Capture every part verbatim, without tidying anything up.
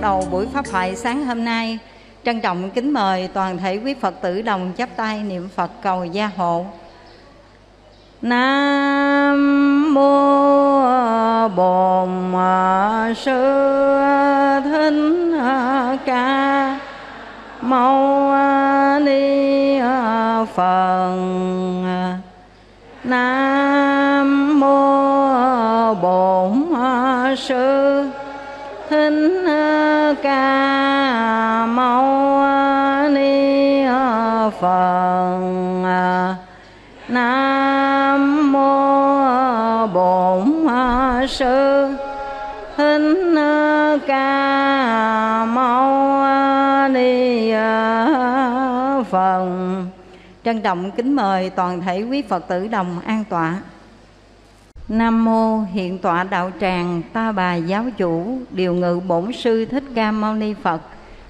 bắt đầu buổi pháp thoại sáng hôm nay. Trân trọng kính mời toàn thể quý Phật tử đồng chắp tay niệm Phật cầu gia hộ. Nam mô Bổn Sư Thích Ca Mâu Ni Phật. Nam mô Bổn Sư Thích Ca Mâu Ni Phật. Nam mô Bổn Sư Thích Ca Mâu Ni Phật. Trân trọng kính mời toàn thể quý Phật tử đồng an tọa. Nam mô hiện tọa đạo tràng Ta Bà giáo chủ điều ngự bổn sư Thích Ca Mâu Ni Phật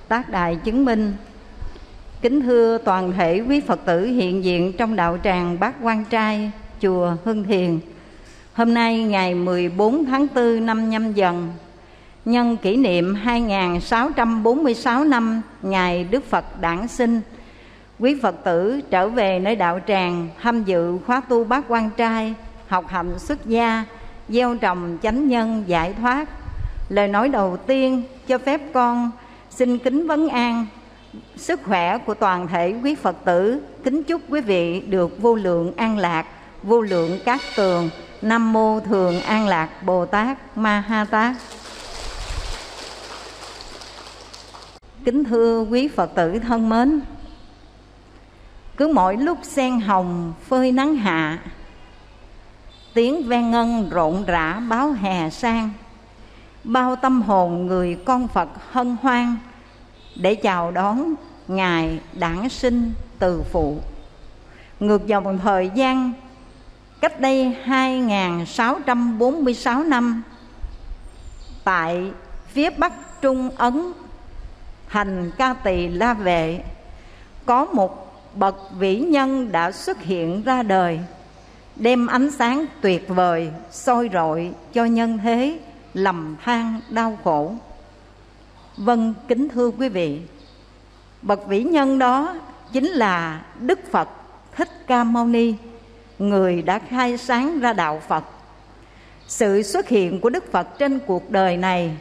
tác đại chứng minh. Kính thưa toàn thể quý Phật tử hiện diện trong đạo tràng Bát Quan Trai, chùa Hưng Thiền. Hôm nay ngày mười bốn tháng tư năm Nhâm Dần, nhân kỷ niệm hai nghìn sáu trăm bốn mươi sáu năm ngày Đức Phật đản sinh, quý Phật tử trở về nơi đạo tràng tham dự khóa tu Bát Quan Trai, học hạnh xuất gia, gieo trồng chánh nhân giải thoát. Lời nói đầu tiên cho phép con xin kính vấn an sức khỏe của toàn thể quý Phật tử, kính chúc quý vị được vô lượng an lạc, vô lượng cát tường. Nam mô Thường An Lạc Bồ Tát Ma Ha Tát. Kính thưa quý Phật tử thân mến, cứ mỗi lúc sen hồng phơi nắng hạ, tiếng ven ngân rộn rã báo hè sang, bao tâm hồn người con Phật hân hoan để chào đón Ngài đản sinh từ phụ. Ngược dòng thời gian, cách đây hai nghìn sáu trăm bốn mươi sáu năm, tại phía Bắc Trung Ấn, thành Ca Tỳ La Vệ, có một bậc vĩ nhân đã xuất hiện ra đời, đem ánh sáng tuyệt vời soi rọi cho nhân thế lầm than đau khổ. Vâng, kính thưa quý vị, bậc vĩ nhân đó chính là Đức Phật Thích Ca Mâu Ni, người đã khai sáng ra đạo Phật. Sự xuất hiện của Đức Phật trên cuộc đời này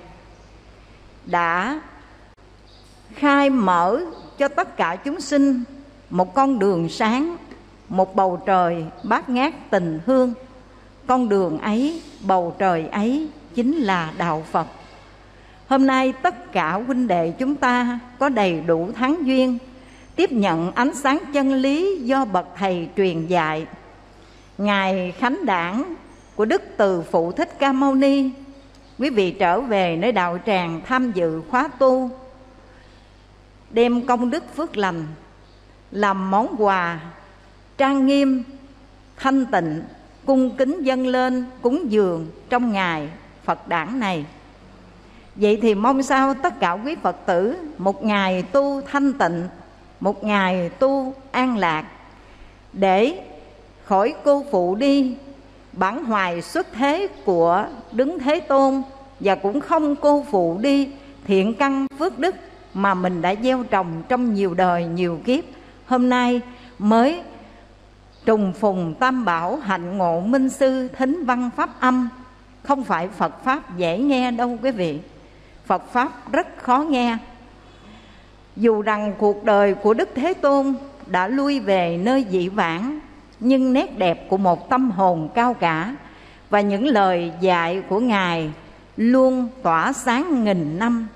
đã khai mở cho tất cả chúng sinh một con đường sáng, một bầu trời bát ngát tình thương. Con đường ấy, bầu trời ấy chính là đạo Phật. Hôm nay tất cả huynh đệ chúng ta có đầy đủ thắng duyên tiếp nhận ánh sáng chân lý do bậc thầy truyền dạy. Ngày khánh đản của Đức Từ Phụ Thích Ca Mâu Ni, quý vị trở về nơi đạo tràng tham dự khóa tu, đem công đức phước lành làm món quà trang nghiêm, thanh tịnh, cung kính dâng lên cúng dường trong ngày Phật đản này. Vậy thì mong sao tất cả quý Phật tử một ngày tu thanh tịnh, một ngày tu an lạc, để khỏi cô phụ đi bản hoài xuất thế của Đấng Thế Tôn, và cũng không cô phụ đi thiện căn phước đức mà mình đã gieo trồng trong nhiều đời nhiều kiếp. Hôm nay mới trùng phùng tam bảo, hạnh ngộ minh sư, thính văn pháp âm. Không phải Phật Pháp dễ nghe đâu quý vị, Phật Pháp rất khó nghe. Dù rằng cuộc đời của Đức Thế Tôn đã lui về nơi dị vãng, nhưng nét đẹp của một tâm hồn cao cả và những lời dạy của Ngài luôn tỏa sáng nghìn năm,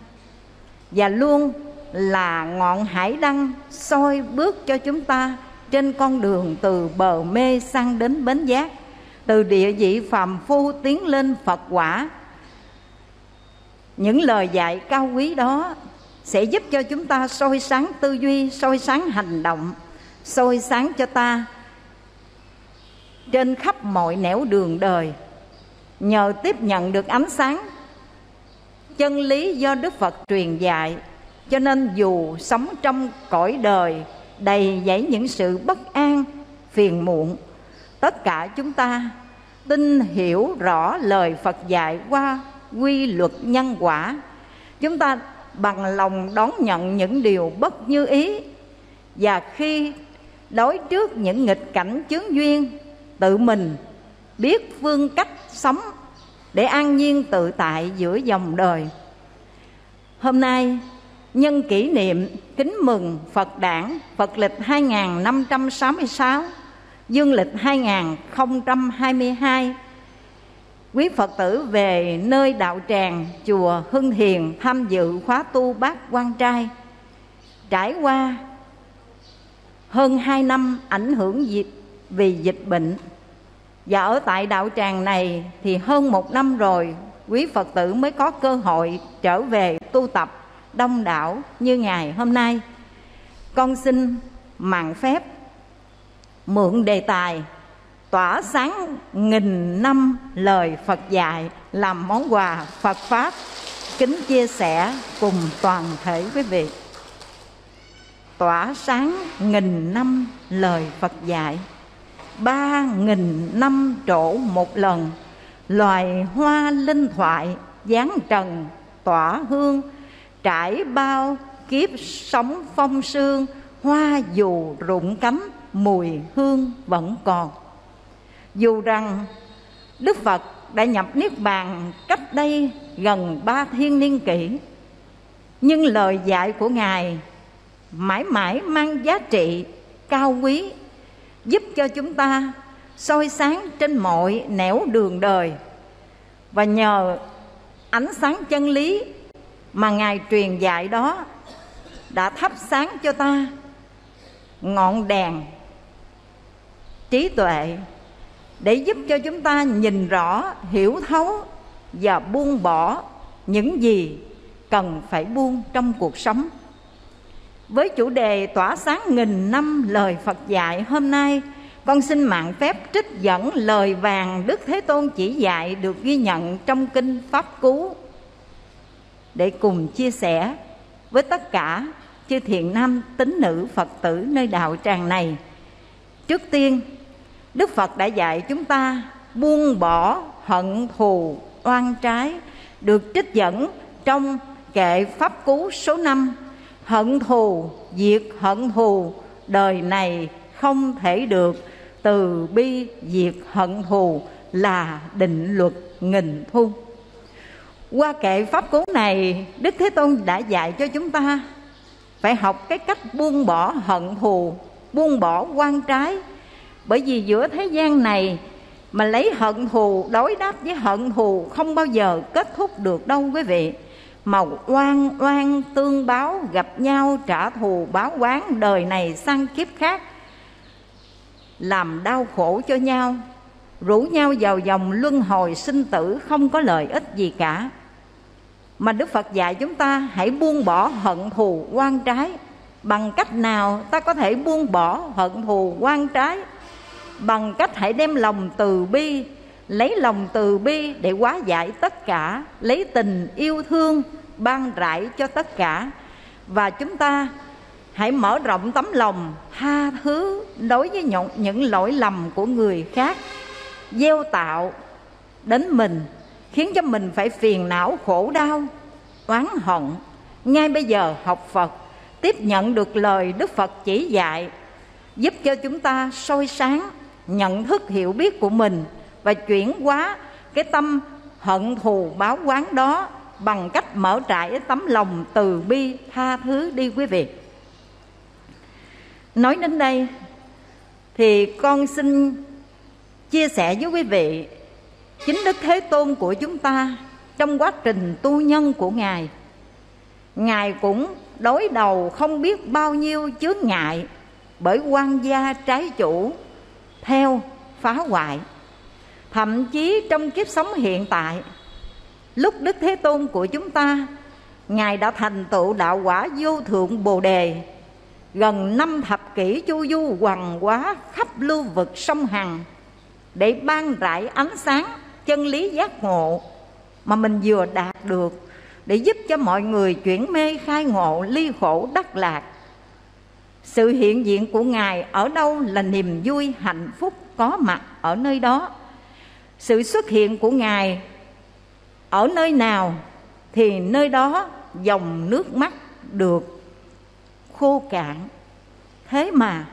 và luôn là ngọn hải đăng soi bước cho chúng ta trên con đường từ bờ mê sang đến bến giác, từ địa vị phàm phu tiến lên Phật quả. Những lời dạy cao quý đó sẽ giúp cho chúng ta soi sáng tư duy, soi sáng hành động, soi sáng cho ta trên khắp mọi nẻo đường đời. Nhờ tiếp nhận được ánh sáng chân lý do Đức Phật truyền dạy, cho nên dù sống trong cõi đời đầy dẫy những sự bất an, phiền muộn, tất cả chúng ta tin hiểu rõ lời Phật dạy qua quy luật nhân quả, chúng ta bằng lòng đón nhận những điều bất như ý, và khi đối trước những nghịch cảnh chướng duyên, tự mình biết phương cách sống để an nhiên tự tại giữa dòng đời. Hôm nay, nhân kỷ niệm kính mừng Phật đản Phật lịch hai nghìn năm trăm sáu mươi sáu, dương lịch hai nghìn không trăm hai mươi hai, quý Phật tử về nơi đạo tràng chùa Hưng Thiền tham dự khóa tu Bát Quan Trai. Trải qua hơn hai năm ảnh hưởng dịch vì dịch bệnh, và ở tại đạo tràng này thì hơn một năm rồi quý Phật tử mới có cơ hội trở về tu tập đông đảo như ngày hôm nay. Con xin mạn phép mượn đề tài tỏa sáng nghìn năm lời Phật dạy làm món quà Phật Pháp, kính chia sẻ cùng toàn thể quý vị. Tỏa sáng nghìn năm lời Phật dạy, ba nghìn năm trổ một lần, loài hoa linh thoại giáng trần tỏa hương, trải bao kiếp sóng phong sương, hoa dù rụng cánh mùi hương vẫn còn. Dù rằng Đức Phật đã nhập Niết Bàn cách đây gần ba thiên niên kỷ, nhưng lời dạy của Ngài mãi mãi mang giá trị cao quý, giúp cho chúng ta soi sáng trên mọi nẻo đường đời. Và nhờ ánh sáng chân lý mà Ngài truyền dạy đó đã thắp sáng cho ta ngọn đèn trí tuệ, để giúp cho chúng ta nhìn rõ, hiểu thấu và buông bỏ những gì cần phải buông trong cuộc sống. Với chủ đề tỏa sáng nghìn năm lời Phật dạy hôm nay, con xin mạn phép trích dẫn lời vàng Đức Thế Tôn chỉ dạy được ghi nhận trong Kinh Pháp Cú, để cùng chia sẻ với tất cả chư thiện nam tín nữ Phật tử nơi đạo tràng này. Trước tiên, Đức Phật đã dạy chúng ta buông bỏ hận thù oan trái, được trích dẫn trong kệ Pháp Cú số năm: hận thù, diệt hận thù, đời này không thể được, từ bi diệt hận thù là định luật nghìn thu. Qua kệ Pháp Cú này, Đức Thế Tôn đã dạy cho chúng ta phải học cái cách buông bỏ hận thù, buông bỏ oan trái. Bởi vì giữa thế gian này mà lấy hận thù đối đáp với hận thù không bao giờ kết thúc được đâu quý vị. Mà oan oan tương báo, gặp nhau trả thù báo oán, đời này sang kiếp khác làm đau khổ cho nhau, rủ nhau vào vòng luân hồi sinh tử không có lợi ích gì cả. Mà Đức Phật dạy chúng ta hãy buông bỏ hận thù oan trái. Bằng cách nào ta có thể buông bỏ hận thù oan trái? Bằng cách hãy đem lòng từ bi, lấy lòng từ bi để hóa giải tất cả, lấy tình yêu thương ban rải cho tất cả. Và chúng ta hãy mở rộng tấm lòng tha thứ đối với những lỗi lầm của người khác gieo tạo đến mình, khiến cho mình phải phiền não, khổ đau, oán hận. Ngay bây giờ học Phật, tiếp nhận được lời Đức Phật chỉ dạy, giúp cho chúng ta soi sáng nhận thức hiểu biết của mình, và chuyển hóa cái tâm hận thù báo oán đó bằng cách mở trải tấm lòng từ bi tha thứ đi quý vị. Nói đến đây thì con xin chia sẻ với quý vị, chính Đức Thế Tôn của chúng ta trong quá trình tu nhân của Ngài, Ngài cũng đối đầu không biết bao nhiêu chướng ngại bởi quan gia trái chủ theo phá hoại. Thậm chí trong kiếp sống hiện tại, lúc Đức Thế Tôn của chúng ta, Ngài đã thành tựu đạo quả vô thượng Bồ Đề, gần năm thập kỷ chu du hoằng hóa khắp lưu vực sông Hằng để ban rải ánh sáng chân lý giác ngộ mà mình vừa đạt được, để giúp cho mọi người chuyển mê khai ngộ, ly khổ đắc lạc. Sự hiện diện của Ngài ở đâu là niềm vui hạnh phúc có mặt ở nơi đó. Sự xuất hiện của Ngài ở nơi nào thì nơi đó dòng nước mắt được khô cạn. Thế mà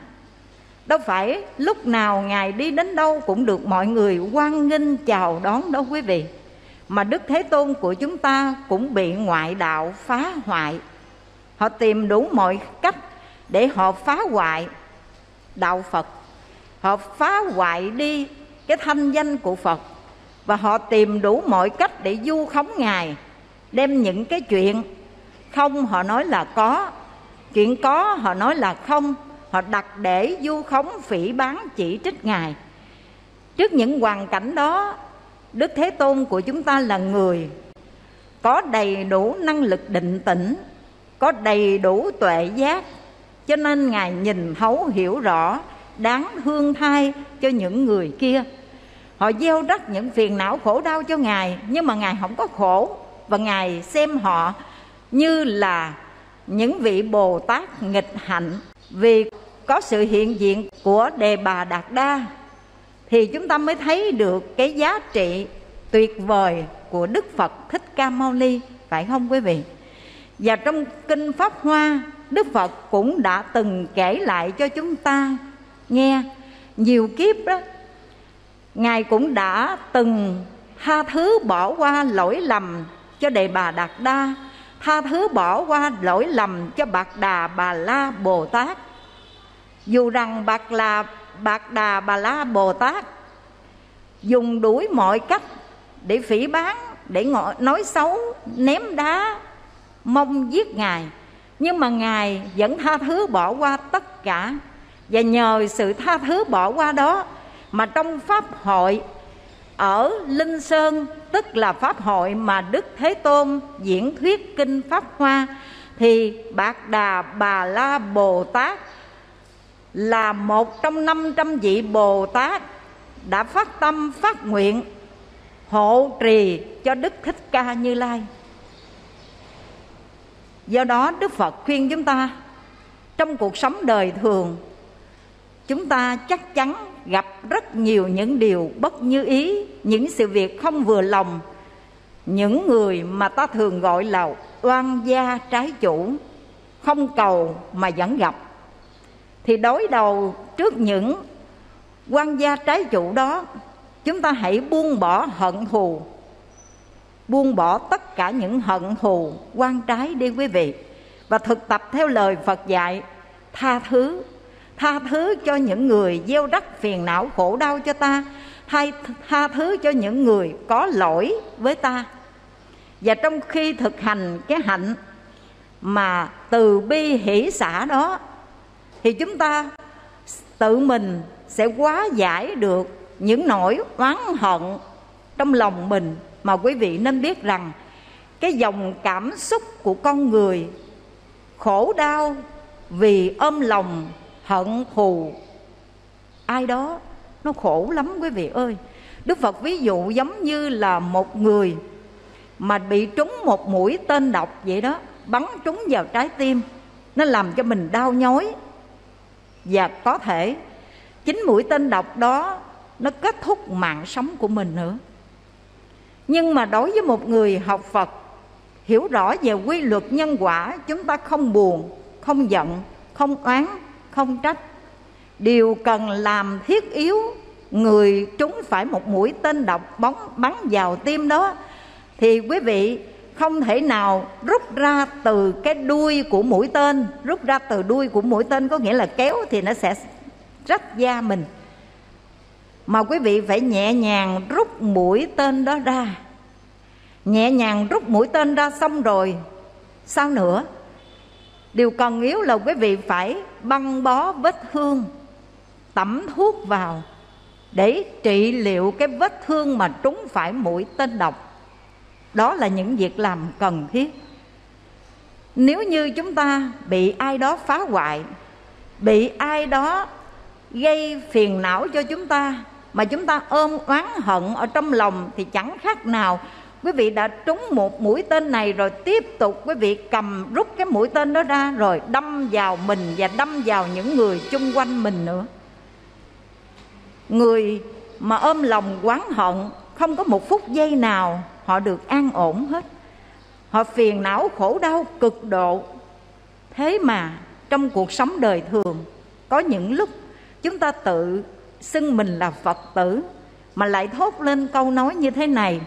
đâu phải lúc nào Ngài đi đến đâu cũng được mọi người hoan nghênh chào đón đâu quý vị. Mà Đức Thế Tôn của chúng ta cũng bị ngoại đạo phá hoại. Họ tìm đủ mọi cách để họ phá hoại đạo Phật. Họ phá hoại đi cái thanh danh của Phật. Và họ tìm đủ mọi cách để vu khống Ngài. Đem những cái chuyện không họ nói là có, chuyện có họ nói là không. Họ đặt để vu khống, phỉ báng, chỉ trích Ngài. Trước những hoàn cảnh đó, Đức Thế Tôn của chúng ta là người có đầy đủ năng lực định tĩnh, có đầy đủ tuệ giác, cho nên Ngài nhìn thấu hiểu rõ, đáng thương thay cho những người kia. Họ gieo rắc những phiền não khổ đau cho Ngài, nhưng mà Ngài không có khổ. Và Ngài xem họ như là những vị Bồ Tát nghịch hạnh. Vì có sự hiện diện của Đề Bà Đạt Đa thì chúng ta mới thấy được cái giá trị tuyệt vời của Đức Phật Thích Ca Mâu Ni, phải không quý vị? Và trong Kinh Pháp Hoa, Đức Phật cũng đã từng kể lại cho chúng ta nghe nhiều kiếp đó. Ngài cũng đã từng tha thứ bỏ qua lỗi lầm cho Đề Bà Đạt Đa, tha thứ bỏ qua lỗi lầm cho Bạt Đà Bà La Bồ Tát. Dù rằng Bạt là Bạt Đà Bà La Bồ Tát dùng đuổi mọi cách để phỉ báng, để nói xấu, ném đá, mong giết Ngài, nhưng mà Ngài vẫn tha thứ bỏ qua tất cả. Và nhờ sự tha thứ bỏ qua đó mà trong Pháp hội ở Linh Sơn, tức là Pháp hội mà Đức Thế Tôn diễn thuyết Kinh Pháp Hoa, thì Bạt Đà Bà La Bồ Tát là một trong năm trăm vị Bồ Tát đã phát tâm phát nguyện hộ trì cho Đức Thích Ca Như Lai. Do đó Đức Phật khuyên chúng ta, trong cuộc sống đời thường, chúng ta chắc chắn gặp rất nhiều những điều bất như ý, những sự việc không vừa lòng, những người mà ta thường gọi là oan gia trái chủ, không cầu mà vẫn gặp. Thì đối đầu trước những oan gia trái chủ đó, chúng ta hãy buông bỏ hận thù, buông bỏ tất cả những hận thù oan trái đi quý vị, và thực tập theo lời Phật dạy tha thứ. Tha thứ cho những người gieo rắc phiền não khổ đau cho ta, hay tha thứ cho những người có lỗi với ta. Và trong khi thực hành cái hạnh mà từ bi hỷ xả đó, thì chúng ta tự mình sẽ hóa giải được những nỗi oán hận trong lòng mình. Mà quý vị nên biết rằng cái dòng cảm xúc của con người khổ đau vì ôm lòng hận thù ai đó, nó khổ lắm quý vị ơi. Đức Phật ví dụ giống như là một người mà bị trúng một mũi tên độc vậy đó, bắn trúng vào trái tim, nó làm cho mình đau nhói. Và có thể chính mũi tên độc đó nó kết thúc mạng sống của mình nữa. Nhưng mà đối với một người học Phật, hiểu rõ về quy luật nhân quả, chúng ta không buồn, không giận, không oán, không trách. Điều cần làm thiết yếu người trúng phải một mũi tên độc bóng bắn vào tim đó, thì quý vị không thể nào rút ra từ cái đuôi của mũi tên. Rút ra từ đuôi của mũi tên có nghĩa là kéo thì nó sẽ rách da mình, mà quý vị phải nhẹ nhàng rút mũi tên đó ra. Nhẹ nhàng rút mũi tên ra xong rồi sao nữa? Điều cần yếu là quý vị phải băng bó vết thương, tẩm thuốc vào để trị liệu cái vết thương mà trúng phải mũi tên độc. Đó là những việc làm cần thiết. Nếu như chúng ta bị ai đó phá hoại, bị ai đó gây phiền não cho chúng ta, mà chúng ta ôm oán hận ở trong lòng, thì chẳng khác nào quý vị đã trúng một mũi tên này rồi tiếp tục quý vị cầm rút cái mũi tên đó ra rồi đâm vào mình và đâm vào những người chung quanh mình nữa. Người mà ôm lòng oán hận không có một phút giây nào họ được an ổn hết. họ phiền não khổ đau cực độ. Thế mà trong cuộc sống đời thường, có những lúc chúng ta tự xưng mình là Phật tử mà lại thốt lên câu nói như thế này: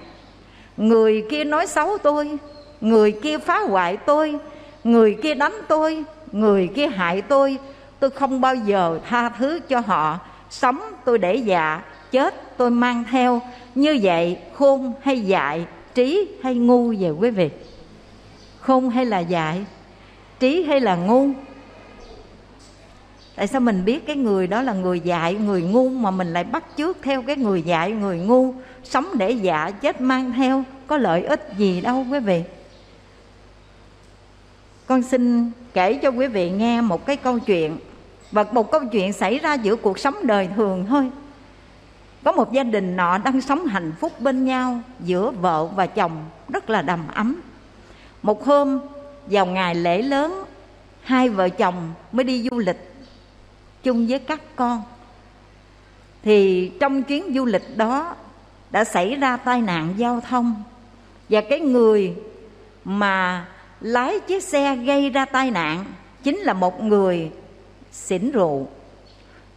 người kia nói xấu tôi, người kia phá hoại tôi, người kia đánh tôi, người kia hại tôi, tôi không bao giờ tha thứ cho họ, sống tôi để dạ, chết tôi mang theo. Như vậy khôn hay dại, trí hay ngu về quý vị? Khôn hay là dại, trí hay là ngu? Tại sao mình biết cái người đó là người dại, người ngu mà mình lại bắt chước theo cái người dại, người ngu, sống để dạ, chết mang theo? Có lợi ích gì đâu quý vị. Con xin kể cho quý vị nghe một cái câu chuyện, và một câu chuyện xảy ra giữa cuộc sống đời thường thôi. Có một gia đình nọ đang sống hạnh phúc bên nhau, giữa vợ và chồng rất là đầm ấm. Một hôm vào ngày lễ lớn, hai vợ chồng mới đi du lịch chung với các con. Thì trong chuyến du lịch đó đã xảy ra tai nạn giao thông, và cái người mà lái chiếc xe gây ra tai nạn chính là một người xỉn rượu.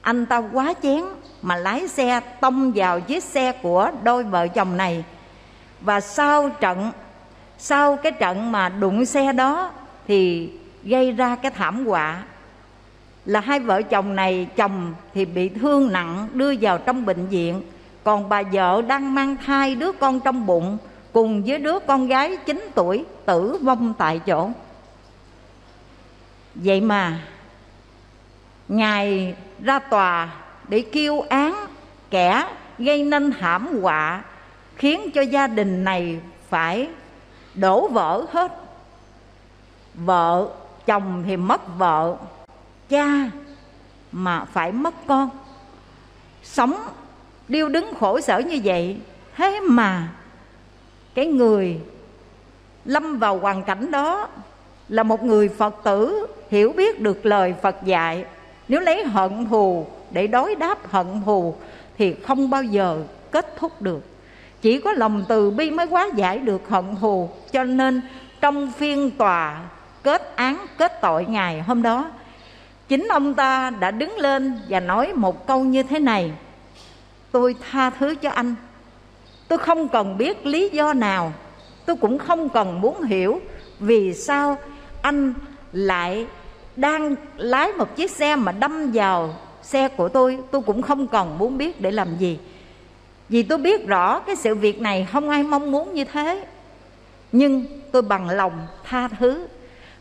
Anh ta quá chén mà lái xe tông vào chiếc xe của đôi vợ chồng này. Và sau trận sau cái trận mà đụng xe đó thì gây ra cái thảm họa là hai vợ chồng này, chồng thì bị thương nặng đưa vào trong bệnh viện, còn bà vợ đang mang thai đứa con trong bụng cùng với đứa con gái chín tuổi tử vong tại chỗ. Vậy mà ngài ra tòa để kêu án kẻ gây nên thảm họa khiến cho gia đình này phải đổ vỡ hết. Vợ chồng thì mất vợ, cha mà phải mất con. Sống điêu đứng khổ sở như vậy, thế mà cái người lâm vào hoàn cảnh đó là một người Phật tử hiểu biết được lời Phật dạy. Nếu lấy hận thù để đối đáp hận thù thì không bao giờ kết thúc được. Chỉ có lòng từ bi mới hóa giải được hận thù. Cho nên trong phiên tòa kết án kết tội ngày hôm đó, chính ông ta đã đứng lên và nói một câu như thế này: tôi tha thứ cho anh, tôi không cần biết lý do nào, tôi cũng không cần muốn hiểu vì sao anh lại đang lái một chiếc xe mà đâm vào xe của tôi. Tôi cũng không cần muốn biết để làm gì, vì tôi biết rõ cái sự việc này không ai mong muốn như thế. Nhưng tôi bằng lòng tha thứ.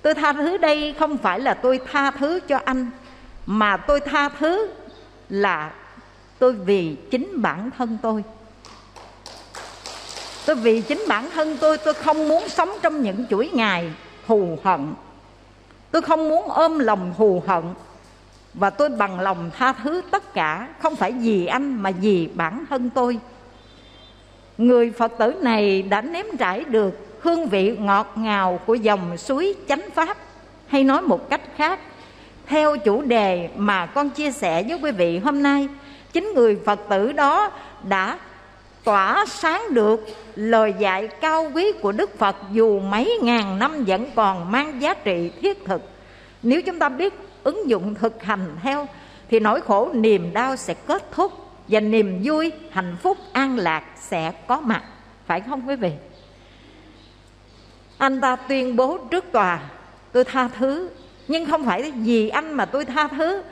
Tôi tha thứ đây không phải là tôi tha thứ cho anh, mà tôi tha thứ là tôi vì chính bản thân tôi. Tôi vì chính bản thân tôi, tôi không muốn sống trong những chuỗi ngày thù hận, tôi không muốn ôm lòng thù hận, và tôi bằng lòng tha thứ tất cả, không phải vì anh mà vì bản thân tôi. Người Phật tử này đã nếm trải được hương vị ngọt ngào của dòng suối chánh pháp. Hay nói một cách khác, theo chủ đề mà con chia sẻ với quý vị hôm nay, chính người Phật tử đó đã tỏa sáng được lời dạy cao quý của Đức Phật, dù mấy ngàn năm vẫn còn mang giá trị thiết thực. Nếu chúng ta biết ứng dụng thực hành theo thì nỗi khổ niềm đau sẽ kết thúc, và niềm vui, hạnh phúc, an lạc sẽ có mặt. Phải không quý vị? Anh ta tuyên bố trước tòa: tôi tha thứ, nhưng không phải vì anh mà tôi tha thứ,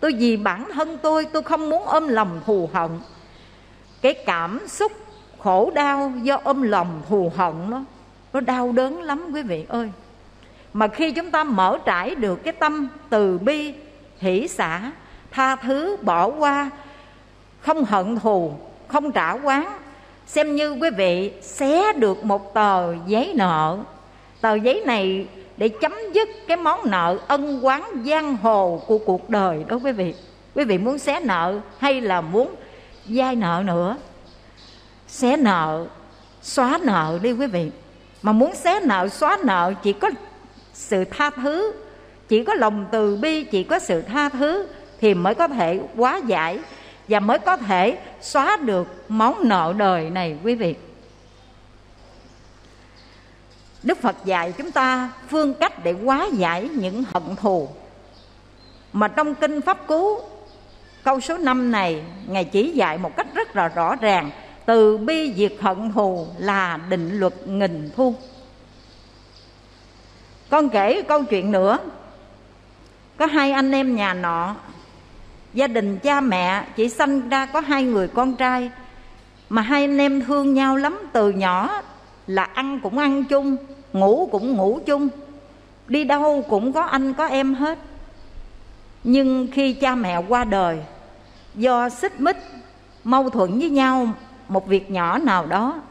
tôi vì bản thân tôi, tôi không muốn ôm lòng thù hận. Cái cảm xúc khổ đau do ôm lòng thù hận đó, nó đau đớn lắm quý vị ơi. Mà khi chúng ta mở trải được cái tâm từ bi, hỷ xả, tha thứ, bỏ qua, không hận thù, không trả oán, xem như quý vị xé được một tờ giấy nợ. Tờ giấy này để chấm dứt cái món nợ ân oán giang hồ của cuộc đời đó quý vị. Quý vị muốn xé nợ hay là muốn vay nợ nữa? Xé nợ, xóa nợ đi quý vị. Mà muốn xé nợ, xóa nợ chỉ có sự tha thứ, chỉ có lòng từ bi, chỉ có sự tha thứ thì mới có thể hóa giải và mới có thể xóa được món nợ đời này quý vị. Đức Phật dạy chúng ta phương cách để hóa giải những hận thù. Mà trong Kinh Pháp Cú câu số năm này, Ngài chỉ dạy một cách rất là rõ ràng: từ bi diệt hận thù là định luật nghìn thu. Con kể câu chuyện nữa. Có hai anh em nhà nọ, gia đình cha mẹ chỉ sanh ra có hai người con trai, mà hai anh em thương nhau lắm. Từ nhỏ là ăn cũng ăn chung, ngủ cũng ngủ chung, đi đâu cũng có anh có em hết. Nhưng khi cha mẹ qua đời, do xích mích mâu thuẫn với nhau một việc nhỏ nào đó,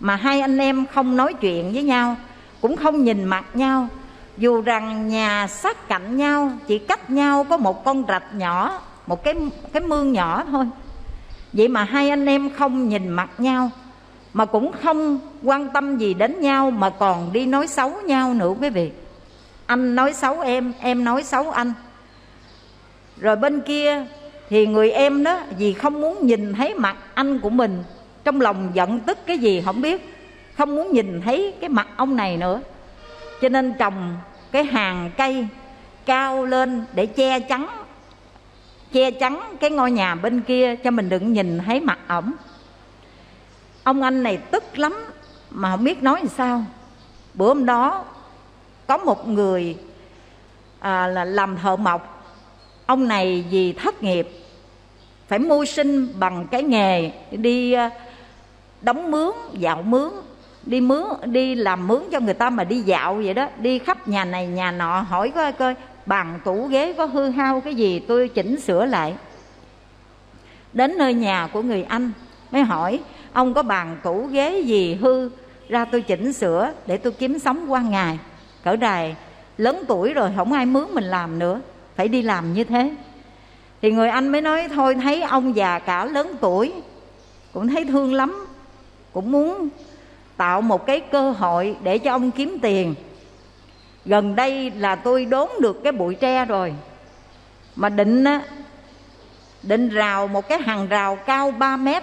mà hai anh em không nói chuyện với nhau, cũng không nhìn mặt nhau, dù rằng nhà sát cạnh nhau, chỉ cách nhau có một con rạch nhỏ, một cái, cái mương nhỏ thôi. Vậy mà hai anh em không nhìn mặt nhau, mà cũng không quan tâm gì đến nhau, mà còn đi nói xấu nhau nữa quý vị. Anh nói xấu em, em nói xấu anh. Rồi bên kia thì người em đó, vì không muốn nhìn thấy mặt anh của mình, trong lòng giận tức cái gì không biết, không muốn nhìn thấy cái mặt ông này nữa, cho nên trồng cái hàng cây cao lên để che chắn, che chắn cái ngôi nhà bên kia cho mình đừng nhìn thấy mặt ổng. Ông anh này tức lắm mà không biết nói làm sao. Bữa hôm đó có một người à, là làm thợ mộc. Ông này vì thất nghiệp phải mưu sinh bằng cái nghề đi đóng mướn, dạo mướn, đi mướn, đi làm mướn cho người ta, mà đi dạo vậy đó, đi khắp nhà này nhà nọ hỏi coi coi bàn tủ ghế có hư hao cái gì tôi chỉnh sửa lại. Đến nơi nhà của người anh mới hỏi: ông có bàn tủ ghế gì hư ra tôi chỉnh sửa để tôi kiếm sống qua ngày. Cỡ đài lớn tuổi rồi không ai mướn mình làm nữa, phải đi làm như thế. Thì người anh mới nói: thôi thấy ông già cả lớn tuổi cũng thấy thương lắm, cũng muốn tạo một cái cơ hội để cho ông kiếm tiền. Gần đây là tôi đốn được cái bụi tre rồi, mà định á, định rào một cái hàng rào cao ba mét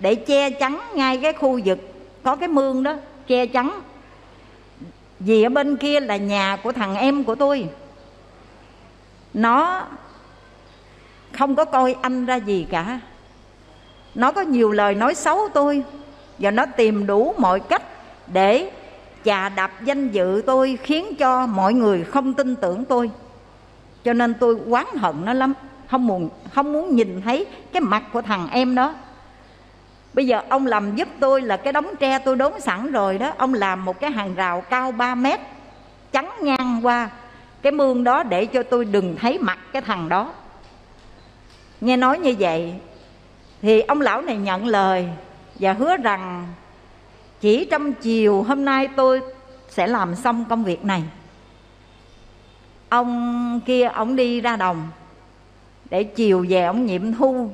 để che chắn ngay cái khu vực có cái mương đó, che chắn. Vì ở bên kia là nhà của thằng em của tôi, nó không có coi anh ra gì cả, nó có nhiều lời nói xấu tôi, và nó tìm đủ mọi cách để chà đạp danh dự tôi, khiến cho mọi người không tin tưởng tôi. Cho nên tôi oán hận nó lắm, không muốn, không muốn nhìn thấy cái mặt của thằng em đó. Bây giờ ông làm giúp tôi là cái đống tre tôi đốn sẵn rồi đó, ông làm một cái hàng rào cao ba mét chắn ngang qua cái mương đó để cho tôi đừng thấy mặt cái thằng đó. Nghe nói như vậy thì ông lão này nhận lời và hứa rằng chỉ trong chiều hôm nay tôi sẽ làm xong công việc này. Ông kia ông đi ra đồng để chiều về ông nghiệm thu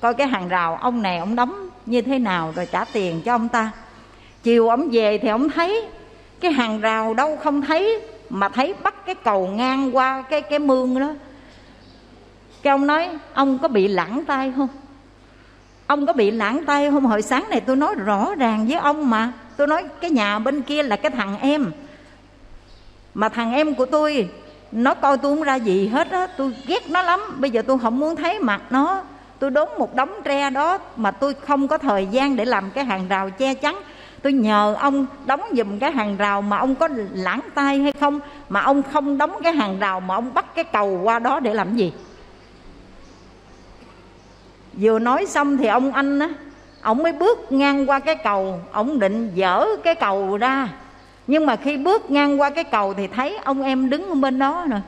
coi cái hàng rào ông này ông đóng như thế nào rồi trả tiền cho ông ta. Chiều ông về thì ông thấy cái hàng rào đâu không thấy, mà thấy bắt cái cầu ngang qua cái, cái mương đó. Cái ông nói: ông có bị lãng tay không? Ông có bị lãng tay không? Hồi sáng này tôi nói rõ ràng với ông mà, tôi nói cái nhà bên kia là cái thằng em, mà thằng em của tôi nó coi tôi không ra gì hết á, tôi ghét nó lắm. Bây giờ tôi không muốn thấy mặt nó, tôi đốn một đống tre đó mà tôi không có thời gian để làm cái hàng rào che chắn. Tôi nhờ ông đóng giùm cái hàng rào, mà ông có lãng tay hay không? Mà ông không đóng cái hàng rào mà ông bắt cái cầu qua đó để làm gì? Vừa nói xong thì ông anh á, ông mới bước ngang qua cái cầu, ông định dỡ cái cầu ra. Nhưng mà khi bước ngang qua cái cầu thì thấy ông em đứng bên đó rồi.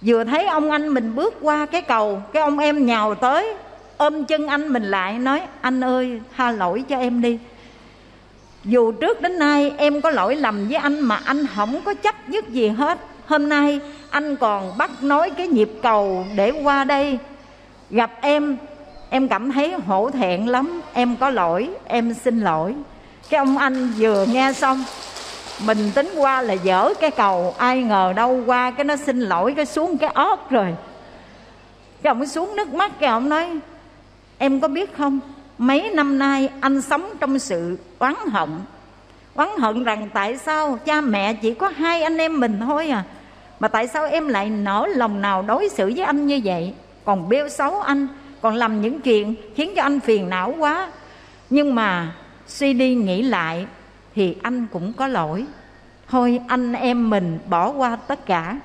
Vừa thấy ông anh mình bước qua cái cầu, cái ông em nhào tới ôm chân anh mình lại, nói: anh ơi tha lỗi cho em đi, dù trước đến nay em có lỗi lầm với anh mà anh không có chấp nhất gì hết. Hôm nay anh còn bắt nối cái nhịp cầu để qua đây gặp em, em cảm thấy hổ thẹn lắm, em có lỗi, em xin lỗi. Cái ông anh vừa nghe xong mình tính qua là dỡ cái cầu, ai ngờ đâu qua cái nó xin lỗi, cái xuống cái ót rồi. Cái ông xuống nước mắt, cái ông nói: em có biết không, mấy năm nay anh sống trong sự oán hận, oán hận rằng tại sao cha mẹ chỉ có hai anh em mình thôi à, mà tại sao em lại nỡ lòng nào đối xử với anh như vậy, còn bêu xấu anh, còn làm những chuyện khiến cho anh phiền não quá. Nhưng mà suy đi nghĩ lại thì anh cũng có lỗi. Thôi anh em mình bỏ qua tất cả,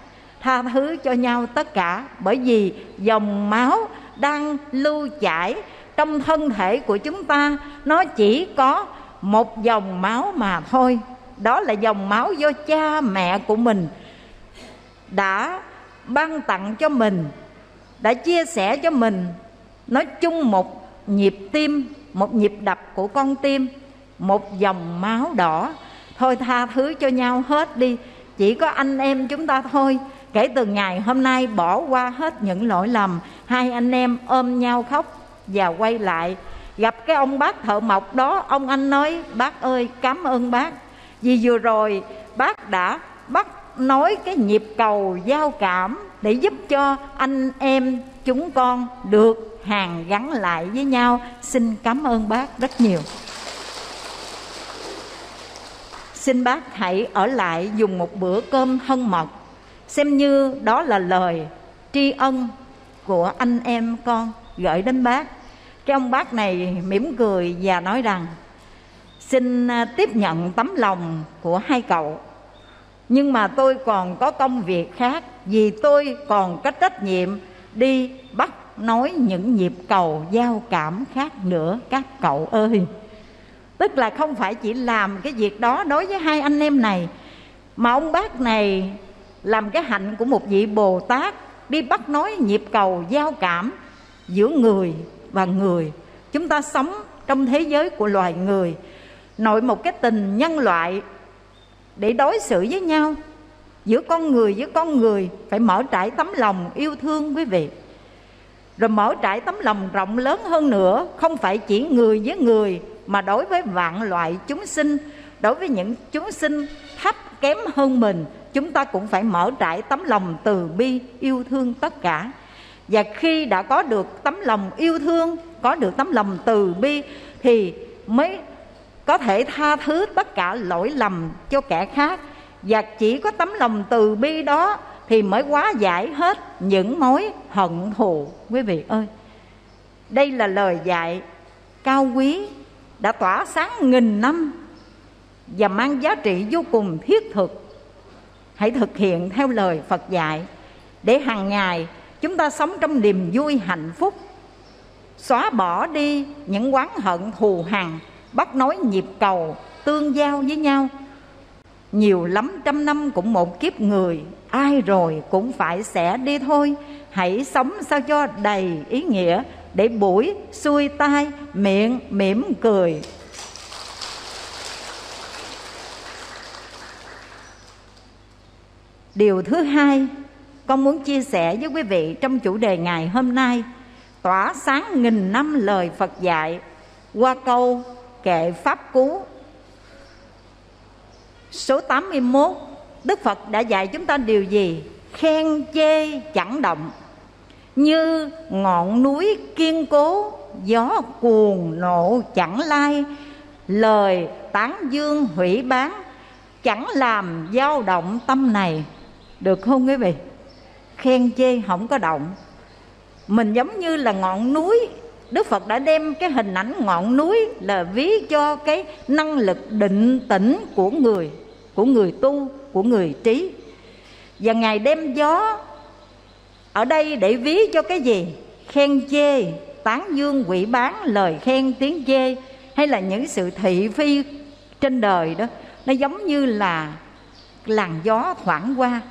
tha thứ cho nhau tất cả, bởi vì dòng máu đang lưu chảy trong thân thể của chúng ta nó chỉ có một dòng máu mà thôi. Đó là dòng máu do cha mẹ của mình đã ban tặng cho mình, đã chia sẻ cho mình. Nói chung một nhịp tim, một nhịp đập của con tim, một dòng máu đỏ. Thôi tha thứ cho nhau hết đi, chỉ có anh em chúng ta thôi. Kể từ ngày hôm nay bỏ qua hết những lỗi lầm. Hai anh em ôm nhau khóc và quay lại. Gặp cái ông bác thợ mộc đó, ông anh nói: bác ơi, cảm ơn bác, vì vừa rồi bác đã bắt nối cái nhịp cầu giao cảm để giúp cho anh em chúng con được hàn gắn lại với nhau. Xin cảm ơn bác rất nhiều. Xin bác hãy ở lại dùng một bữa cơm thân mật, xem như đó là lời tri ân của anh em con gửi đến bác. Cái ông bác này mỉm cười và nói rằng: xin tiếp nhận tấm lòng của hai cậu, nhưng mà tôi còn có công việc khác, vì tôi còn có trách nhiệm đi bắt nối những nhịp cầu giao cảm khác nữa các cậu ơi. Tức là không phải chỉ làm cái việc đó đối với hai anh em này, mà ông bác này làm cái hạnh của một vị Bồ Tát, đi bắt nối nhịp cầu giao cảm giữa người và người. Chúng ta sống trong thế giới của loài người, nội một cái tình nhân loại để đối xử với nhau. Giữa con người với con người phải mở trải tấm lòng yêu thương quý vị, rồi mở trải tấm lòng rộng lớn hơn nữa. Không phải chỉ người với người, mà đối với vạn loại chúng sinh, đối với những chúng sinh thấp kém hơn mình, chúng ta cũng phải mở trải tấm lòng từ bi yêu thương tất cả. Và khi đã có được tấm lòng yêu thương, có được tấm lòng từ bi, thì mới có thể tha thứ tất cả lỗi lầm cho kẻ khác. Và chỉ có tấm lòng từ bi đó thì mới hóa giải hết những mối hận thù, quý vị ơi. Đây là lời dạy cao quý đã tỏa sáng nghìn năm và mang giá trị vô cùng thiết thực. Hãy thực hiện theo lời Phật dạy để hàng ngày chúng ta sống trong niềm vui hạnh phúc, xóa bỏ đi những oán hận thù hằn, bắt nối nhịp cầu tương giao với nhau. Nhiều lắm trăm năm cũng một kiếp người, ai rồi cũng phải sẽ đi thôi. Hãy sống sao cho đầy ý nghĩa, để buổi xuôi tai miệng mỉm cười. Điều thứ hai con muốn chia sẻ với quý vị trong chủ đề ngày hôm nay: tỏa sáng nghìn năm lời Phật dạy qua câu kệ Pháp Cú số tám mươi mốt. Đức Phật đã dạy chúng ta điều gì? Khen chê chẳng động, như ngọn núi kiên cố, gió cuồng nộ chẳng lai, lời tán dương hủy bán, chẳng làm dao động tâm này. Được không quý vị? Khen chê không có động. Mình giống như là ngọn núi. Đức Phật đã đem cái hình ảnh ngọn núi là ví cho cái năng lực định tĩnh của người, của người tu, của người trí. Và Ngài đem gió ở đây để ví cho cái gì? Khen chê, tán dương quỷ bán, lời khen tiếng chê, hay là những sự thị phi trên đời đó, nó giống như là làn gió thoảng qua.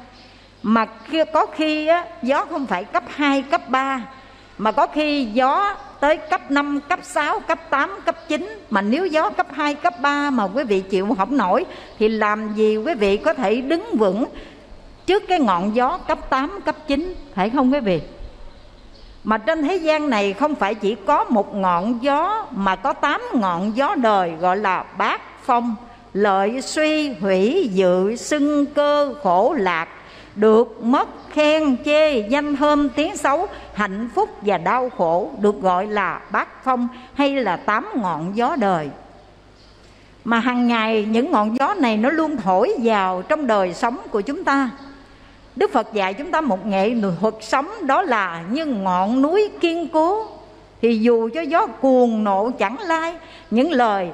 Mà khi, có khi á, gió không phải cấp hai, cấp ba, mà có khi gió tới cấp năm, cấp sáu, cấp tám, cấp chín. Mà nếu gió cấp hai, cấp ba mà quý vị chịu không nổi thì làm gì quý vị có thể đứng vững trước cái ngọn gió cấp tám, cấp chín, phải không quý vị? Mà trên thế gian này không phải chỉ có một ngọn gió, mà có tám ngọn gió đời, gọi là bát phong: lợi suy, hủy dự, xưng cơ, khổ lạc, được mất, khen chê, danh thơm, tiếng xấu, hạnh phúc và đau khổ, được gọi là bát phong hay là tám ngọn gió đời. mà hàng ngày những ngọn gió này nó luôn thổi vào trong đời sống của chúng ta. Đức Phật dạy chúng ta một nghệ thuật sống, đó là như ngọn núi kiên cố, thì dù cho gió cuồng nộ chẳng lai, những lời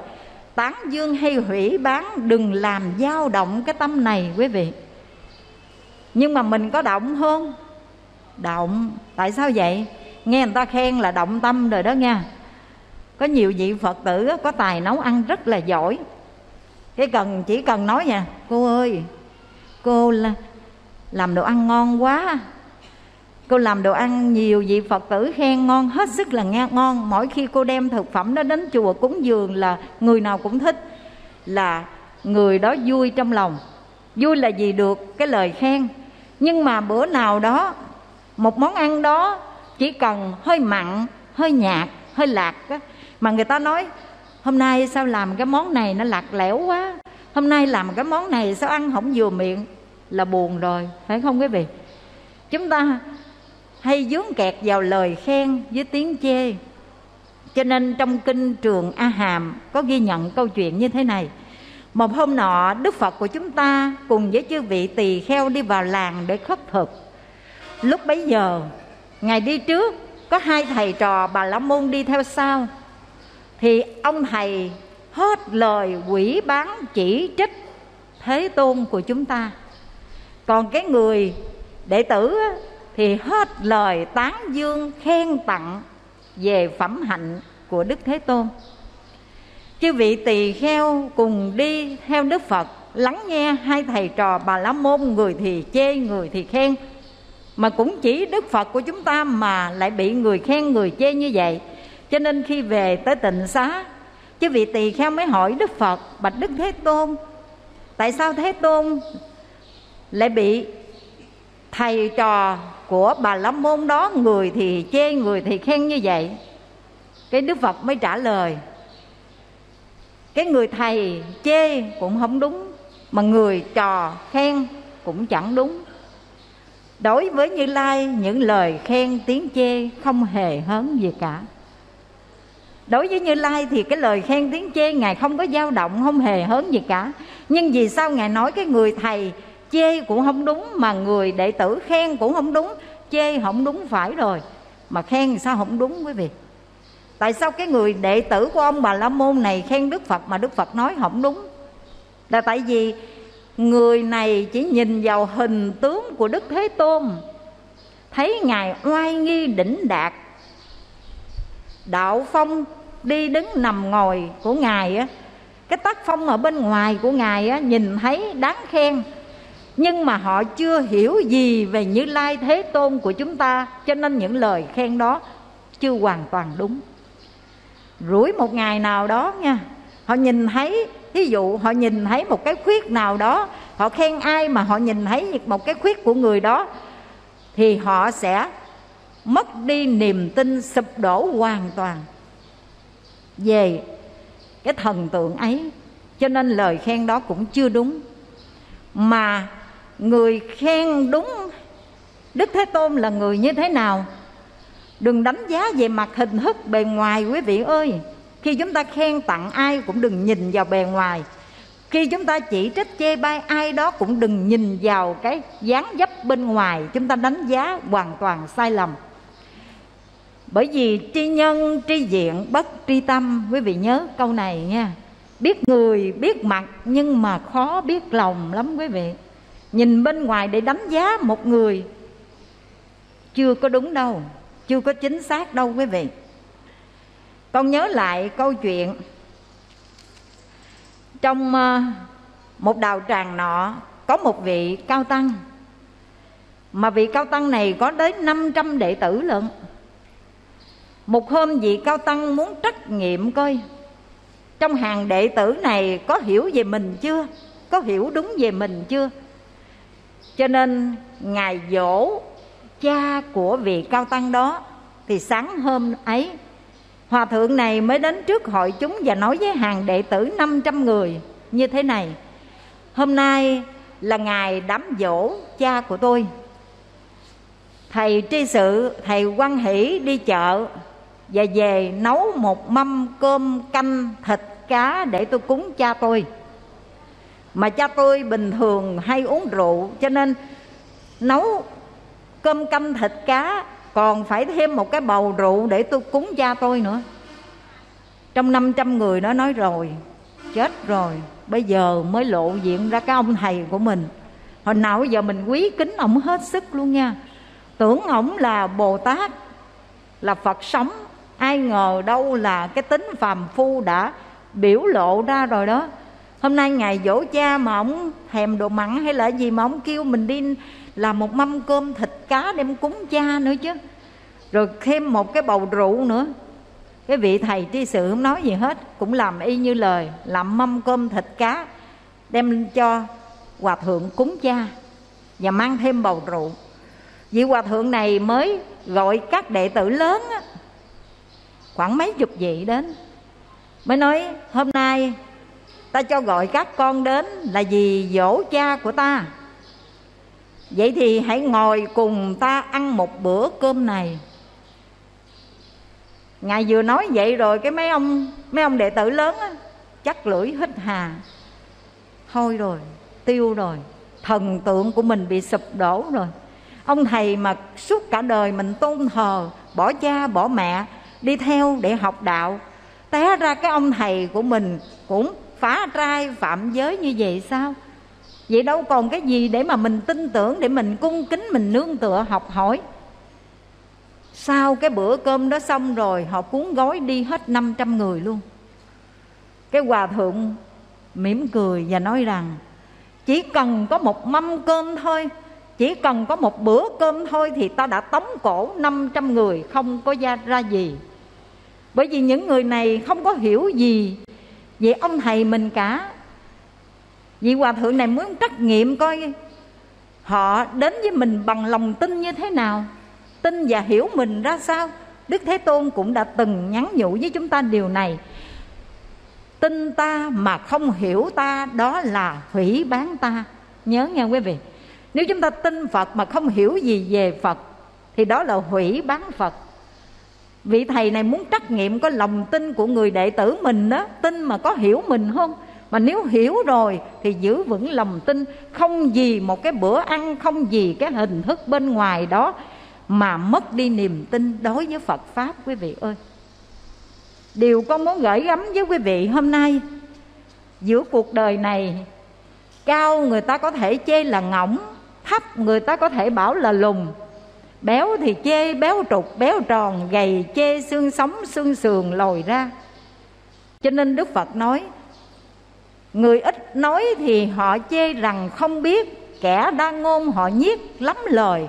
tán dương hay hủy báng đừng làm dao động cái tâm này quý vị. Nhưng mà mình có động không? Động. Tại sao vậy? Nghe người ta khen là động tâm rồi đó nha. Có nhiều vị Phật tử có tài nấu ăn rất là giỏi, cái cần chỉ cần nói nha, cô ơi, cô là làm đồ ăn ngon quá, cô làm đồ ăn nhiều vị Phật tử khen ngon, hết sức là nghe ngon. Mỗi khi cô đem thực phẩm đó đến chùa cúng dường là người nào cũng thích, là người đó vui trong lòng. Vui là gì? Được cái lời khen. Nhưng mà bữa nào đó một món ăn đó chỉ cần hơi mặn, hơi nhạt, hơi lạc đó, mà người ta nói hôm nay sao làm cái món này nó lạc lẽo quá, hôm nay làm cái món này sao ăn không vừa miệng, là buồn rồi, phải không quý vị? Chúng ta hay vướng kẹt vào lời khen với tiếng chê. Cho nên trong kinh Trường A Hàm có ghi nhận câu chuyện như thế này. Một hôm nọ Đức Phật của chúng ta cùng với chư vị tỳ kheo đi vào làng để khất thực. Lúc bấy giờ ngày đi trước có hai thầy trò Bà La Môn đi theo sau, thì ông thầy hết lời quỷ bán chỉ trích Thế Tôn của chúng ta, còn cái người đệ tử thì hết lời tán dương khen tặng về phẩm hạnh của Đức Thế Tôn. Chư vị tỳ kheo cùng đi theo Đức Phật lắng nghe hai thầy trò Bà La Môn, người thì chê người thì khen, mà cũng chỉ Đức Phật của chúng ta mà lại bị người khen người chê như vậy. Cho nên khi về tới tịnh xá, chư vị tỳ kheo mới hỏi Đức Phật: bạch Đức Thế Tôn, tại sao Thế Tôn lại bị thầy trò của Bà La Môn đó người thì chê người thì khen như vậy? Cái Đức Phật mới trả lời: cái người thầy chê cũng không đúng, mà người trò khen cũng chẳng đúng. Đối với Như Lai, những lời khen tiếng chê không hề hớn gì cả. Đối với Như Lai thì cái lời khen tiếng chê Ngài không có dao động, không hề hớn gì cả. Nhưng vì sao Ngài nói cái người thầy chê cũng không đúng, mà người đệ tử khen cũng không đúng? Chê không đúng phải rồi, mà khen sao không đúng quý vị? Tại sao cái người đệ tử của ông Bà La Môn này khen Đức Phật mà Đức Phật nói không đúng? Là tại vì người này chỉ nhìn vào hình tướng của Đức Thế Tôn, thấy Ngài oai nghi đỉnh đạt, đạo phong đi đứng nằm ngồi của Ngài á, cái tác phong ở bên ngoài của Ngài á, nhìn thấy đáng khen. Nhưng mà họ chưa hiểu gì về Như Lai Thế Tôn của chúng ta, cho nên những lời khen đó chưa hoàn toàn đúng. Rủi một ngày nào đó nha, họ nhìn thấy, thí dụ họ nhìn thấy một cái khuyết nào đó, họ khen ai mà họ nhìn thấy một cái khuyết của người đó, thì họ sẽ mất đi niềm tin, sụp đổ hoàn toàn về cái thần tượng ấy. Cho nên lời khen đó cũng chưa đúng. Mà người khen đúng Đức Thế Tôn là người như thế nào? Đừng đánh giá về mặt hình thức bề ngoài quý vị ơi. Khi chúng ta khen tặng ai cũng đừng nhìn vào bề ngoài. Khi chúng ta chỉ trích chê bai ai đó cũng đừng nhìn vào cái dáng dấp bên ngoài. Chúng ta đánh giá hoàn toàn sai lầm. Bởi vì tri nhân tri diện bất tri tâm. Quý vị nhớ câu này nha. Biết người biết mặt nhưng mà khó biết lòng lắm quý vị. Nhìn bên ngoài để đánh giá một người chưa có đúng đâu, chưa có chính xác đâu quý vị. Con nhớ lại câu chuyện trong một đạo tràng nọ có một vị cao tăng, mà vị cao tăng này có đến năm trăm đệ tử lận. Một hôm vị cao tăng muốn trắc nghiệm coi trong hàng đệ tử này có hiểu về mình chưa, có hiểu đúng về mình chưa. Cho nên Ngài dỗ cha của vị cao tăng đó. Thì sáng hôm ấy Hòa thượng này mới đến trước hội chúng và nói với hàng đệ tử năm trăm người như thế này: hôm nay là ngày đám dỗ cha của tôi. Thầy tri sự, thầy hoan hỷ đi chợ và về nấu một mâm cơm canh thịt cá để tôi cúng cha tôi. Mà cha tôi bình thường hay uống rượu, cho nên nấu cơm canh thịt cá còn phải thêm một cái bầu rượu để tôi cúng cha tôi nữa. Trong năm trăm người nó nói rồi, chết rồi, bây giờ mới lộ diện ra cái ông thầy của mình. Hồi nào giờ mình quý kính ổng hết sức luôn nha, tưởng ổng là Bồ Tát, là Phật sống. Ai ngờ đâu là cái tính phàm phu đã biểu lộ ra rồi đó. Hôm nay ngày dỗ cha mà ổng thèm đồ mặn hay là gì mà ổng kêu mình đi làm một mâm cơm thịt cá đem cúng cha nữa chứ, rồi thêm một cái bầu rượu nữa. Cái vị thầy tri sự không nói gì hết, cũng làm y như lời, làm mâm cơm thịt cá đem cho hòa thượng cúng cha và mang thêm bầu rượu. Vị hòa thượng này mới gọi các đệ tử lớn á, khoảng mấy chục vị đến, mới nói hôm nay ta cho gọi các con đến là vì dỗ cha của ta. Vậy thì hãy ngồi cùng ta ăn một bữa cơm này. Ngài vừa nói vậy rồi cái mấy ông mấy ông đệ tử lớn á, chắc lưỡi hít hà. Thôi rồi, tiêu rồi, thần tượng của mình bị sụp đổ rồi. Ông thầy mà suốt cả đời mình tôn thờ, bỏ cha bỏ mẹ đi theo để học đạo, té ra cái ông thầy của mình cũng phá trai phạm giới như vậy sao? Vậy đâu còn cái gì để mà mình tin tưởng, để mình cung kính, mình nương tựa học hỏi. Sau cái bữa cơm đó xong rồi, họ cuốn gói đi hết năm trăm người luôn. Cái hòa thượng mỉm cười và nói rằng chỉ cần có một mâm cơm thôi, chỉ cần có một bữa cơm thôi thì ta đã tống cổ năm trăm người không có ra gì. Bởi vì những người này không có hiểu gì về ông thầy mình cả. Vị hòa thượng này muốn trắc nghiệm coi họ đến với mình bằng lòng tin như thế nào, tin và hiểu mình ra sao. Đức Thế Tôn cũng đã từng nhắn nhủ với chúng ta điều này: tin ta mà không hiểu ta, đó là hủy bán ta. Nhớ nghe quý vị, nếu chúng ta tin Phật mà không hiểu gì về Phật thì đó là hủy bán Phật. Vị thầy này muốn trắc nghiệm có lòng tin của người đệ tử mình đó, tin mà có hiểu mình không. Mà nếu hiểu rồi thì giữ vững lòng tin, không vì một cái bữa ăn, không vì cái hình thức bên ngoài đó mà mất đi niềm tin đối với Phật Pháp. Quý vị ơi, điều con muốn gửi gắm với quý vị hôm nay, giữa cuộc đời này, cao người ta có thể chê là ngỗng, thấp người ta có thể bảo là lùn, béo thì chê béo trục, béo tròn, gầy chê xương sống, xương sườn lồi ra. Cho nên Đức Phật nói, người ít nói thì họ chê rằng không biết, kẻ đa ngôn họ nhiếc lắm lời,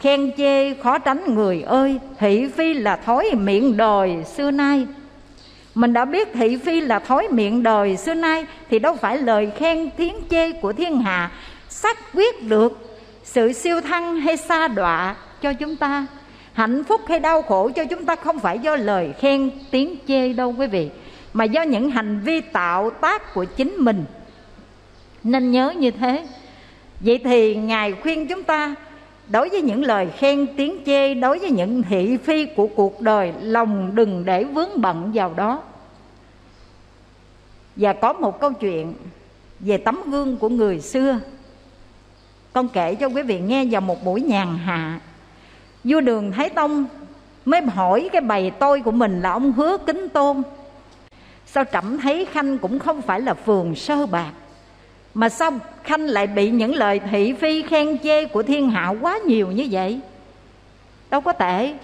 khen chê khó tránh người ơi, thị phi là thói miệng đời xưa nay. Mình đã biết thị phi là thói miệng đời xưa nay thì đâu phải lời khen tiếng chê của thiên hạ xác quyết được sự siêu thăng hay sa đọa cho chúng ta. Hạnh phúc hay đau khổ cho chúng ta không phải do lời khen tiếng chê đâu quý vị, mà do những hành vi tạo tác của chính mình. Nên nhớ như thế. Vậy thì Ngài khuyên chúng ta, đối với những lời khen tiếng chê, đối với những thị phi của cuộc đời, lòng đừng để vướng bận vào đó. Và có một câu chuyện về tấm gương của người xưa, con kể cho quý vị nghe. Vào một buổi nhàn hạ, vua Đường Thái Tông mới hỏi cái bầy tôi của mình là ông Hứa Kính Tôn: sao trẫm thấy khanh cũng không phải là phường sơ bạc, mà sao khanh lại bị những lời thị phi khen chê của thiên hạ quá nhiều như vậy? Đâu có tệ,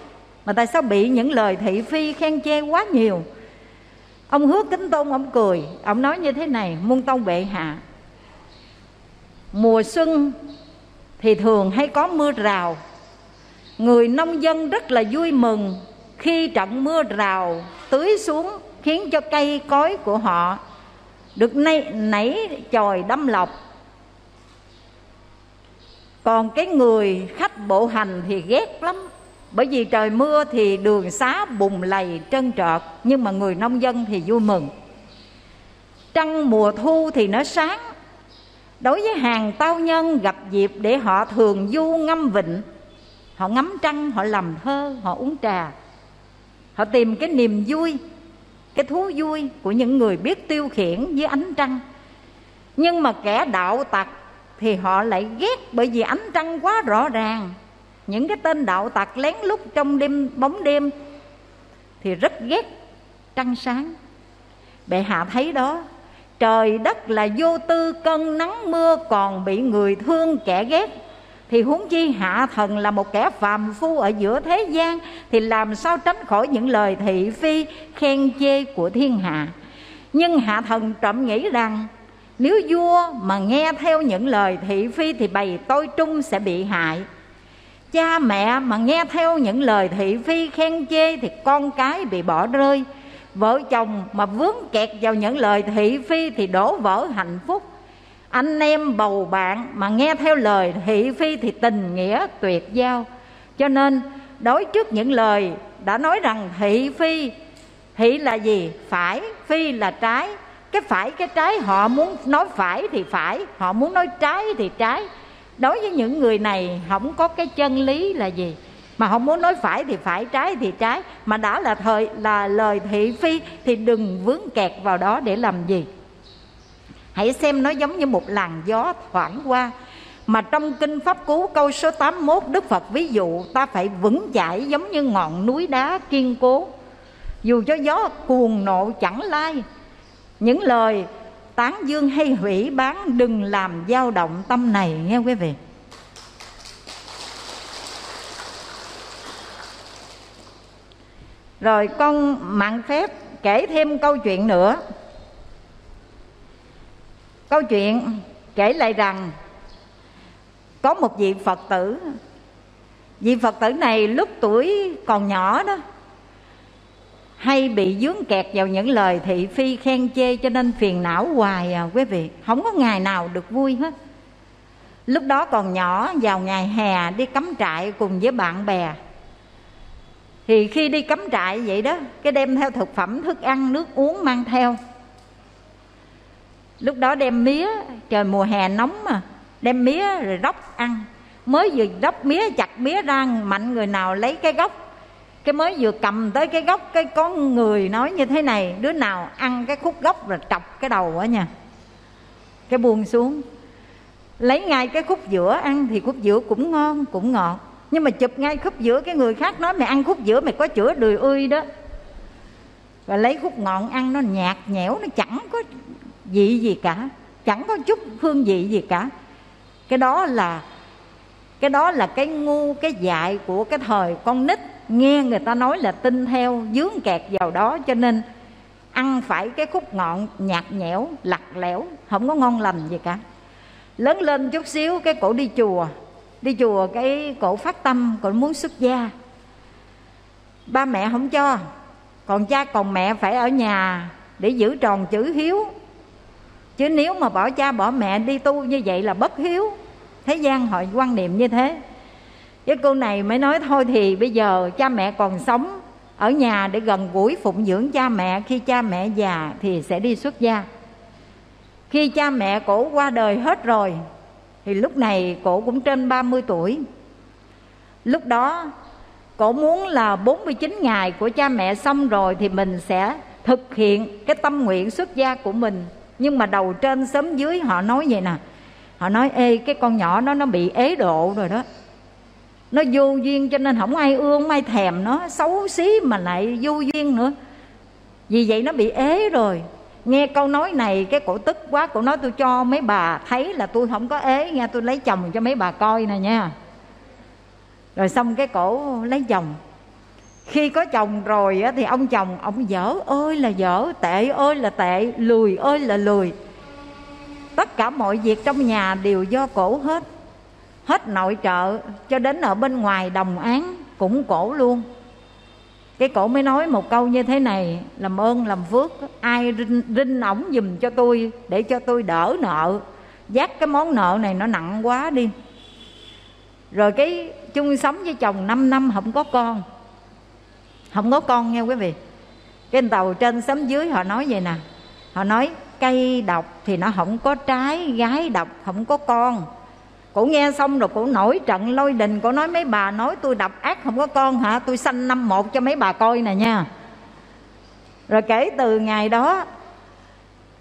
mà tại sao bị những lời thị phi khen chê quá nhiều? Ông Hứa Kính Tôn ông cười, ông nói như thế này: muôn tông bệ hạ, mùa xuân thì thường hay có mưa rào, người nông dân rất là vui mừng khi trận mưa rào tưới xuống khiến cho cây cối của họ được nảy, nảy chồi đâm lọc. Còn cái người khách bộ hành thì ghét lắm, bởi vì trời mưa thì đường xá bùn lầy trơn trợt, nhưng mà người nông dân thì vui mừng. Trăng mùa thu thì nó sáng, đối với hàng tao nhân gặp dịp để họ thường du ngâm vịnh, họ ngắm trăng, họ làm thơ, họ uống trà, họ tìm cái niềm vui. cái thú vui của những người biết tiêu khiển với ánh trăng. Nhưng mà kẻ đạo tặc thì họ lại ghét, bởi vì ánh trăng quá rõ ràng. Những cái tên đạo tặc lén lút trong đêm bóng đêm thì rất ghét trăng sáng. Bệ hạ thấy đó, trời đất là vô tư, cơn nắng mưa còn bị người thương kẻ ghét, thì huống chi hạ thần là một kẻ phàm phu ở giữa thế gian, thì làm sao tránh khỏi những lời thị phi khen chê của thiên hạ. Nhưng hạ thần trộm nghĩ rằng nếu vua mà nghe theo những lời thị phi thì bầy tôi trung sẽ bị hại. Cha mẹ mà nghe theo những lời thị phi khen chê thì con cái bị bỏ rơi. Vợ chồng mà vướng kẹt vào những lời thị phi thì đổ vỡ hạnh phúc. Anh em bầu bạn mà nghe theo lời thị phi thì tình nghĩa tuyệt giao. Cho nên đối trước những lời đã nói rằng thị phi, thị là gì? Phải, phi là trái. Cái phải, cái trái, họ muốn nói phải thì phải, họ muốn nói trái thì trái. Đối với những người này không có cái chân lý là gì, mà không muốn nói phải thì phải, trái thì trái. Mà đã là thời là lời thị phi thì đừng vướng kẹt vào đó để làm gì. Hãy xem nó giống như một làn gió thoảng qua. Mà trong Kinh Pháp Cú câu số tám mươi mốt, Đức Phật ví dụ ta phải vững chãi giống như ngọn núi đá kiên cố, dù cho gió cuồng nộ chẳng lai. Những lời tán dương hay hủy bán đừng làm dao động tâm này, nghe quý vị. Rồi con mạng phép kể thêm câu chuyện nữa. Câu chuyện kể lại rằng có một vị Phật tử. Vị Phật tử này lúc tuổi còn nhỏ đó hay bị vướng kẹt vào những lời thị phi khen chê, cho nên phiền não hoài à quý vị, không có ngày nào được vui hết. Lúc đó còn nhỏ, vào ngày hè đi cắm trại cùng với bạn bè. Thì khi đi cắm trại vậy đó, cái đem theo thực phẩm, thức ăn, nước uống mang theo. Lúc đó đem mía, trời mùa hè nóng mà, đem mía rồi róc ăn. Mới vừa róc mía, chặt mía ra, mạnh người nào lấy cái gốc. Cái mới vừa cầm tới cái gốc, cái có người nói như thế này: đứa nào ăn cái khúc gốc rồi trọc cái đầu á nha. Cái buông xuống, lấy ngay cái khúc giữa ăn, thì khúc giữa cũng ngon, cũng ngọt. Nhưng mà chụp ngay khúc giữa, cái người khác nói mày ăn khúc giữa mày có chữa đười ươi đó. Và lấy khúc ngọn ăn, nó nhạt nhẽo, nó chẳng có vị gì cả, chẳng có chút hương vị gì cả. Cái đó là Cái đó là cái ngu, cái dại của cái thời con nít. Nghe người ta nói là tin theo, dướng kẹt vào đó, cho nên ăn phải cái khúc ngọn nhạt nhẽo, lặt lẽo, không có ngon lành gì cả. Lớn lên chút xíu cái cổ đi chùa. Đi chùa cái cổ phát tâm, cổ muốn xuất gia. Ba mẹ không cho, còn cha còn mẹ phải ở nhà để giữ tròn chữ hiếu. Chứ nếu mà bỏ cha bỏ mẹ đi tu như vậy là bất hiếu. Thế gian họ quan niệm như thế. Với cô này mới nói thôi thì bây giờ cha mẹ còn sống, ở nhà để gần gũi phụng dưỡng cha mẹ. Khi cha mẹ già thì sẽ đi xuất gia. Khi cha mẹ cổ qua đời hết rồi, thì lúc này cổ cũng trên ba mươi tuổi. Lúc đó cổ muốn là bốn mươi chín ngày của cha mẹ xong rồi thì mình sẽ thực hiện cái tâm nguyện xuất gia của mình. Nhưng mà đầu trên xóm dưới họ nói vậy nè. Họ nói ê cái con nhỏ nó nó bị ế độ rồi đó, nó vô duyên cho nên không ai ưa, không ai thèm nó, xấu xí mà lại vô duyên nữa, vì vậy nó bị ế rồi. Nghe câu nói này cái cổ tức quá, cổ nói tôi cho mấy bà thấy là tôi không có ế nha, tôi lấy chồng cho mấy bà coi nè nha. Rồi xong cái cổ lấy chồng. Khi có chồng rồi thì ông chồng ông dở ơi là dở, tệ ơi là tệ, lười ơi là lười. Tất cả mọi việc trong nhà đều do cổ hết. Hết nội trợ cho đến ở bên ngoài đồng án cũng cổ luôn. Cái cổ mới nói một câu như thế này: làm ơn làm phước, ai rinh, rinh ổng giùm cho tôi để cho tôi đỡ nợ. Giác cái món nợ này nó nặng quá đi. Rồi cái chung sống với chồng năm năm không có con. Không có con nghe quý vị. Cái tàu trên xóm dưới họ nói vậy nè. Họ nói cây độc thì nó không có trái, gái độc không có con. Cổ nghe xong rồi cổ nổi trận lôi đình. Cổ nói mấy bà nói tôi độc ác không có con hả? Tôi sanh năm một cho mấy bà coi nè nha. Rồi kể từ ngày đó,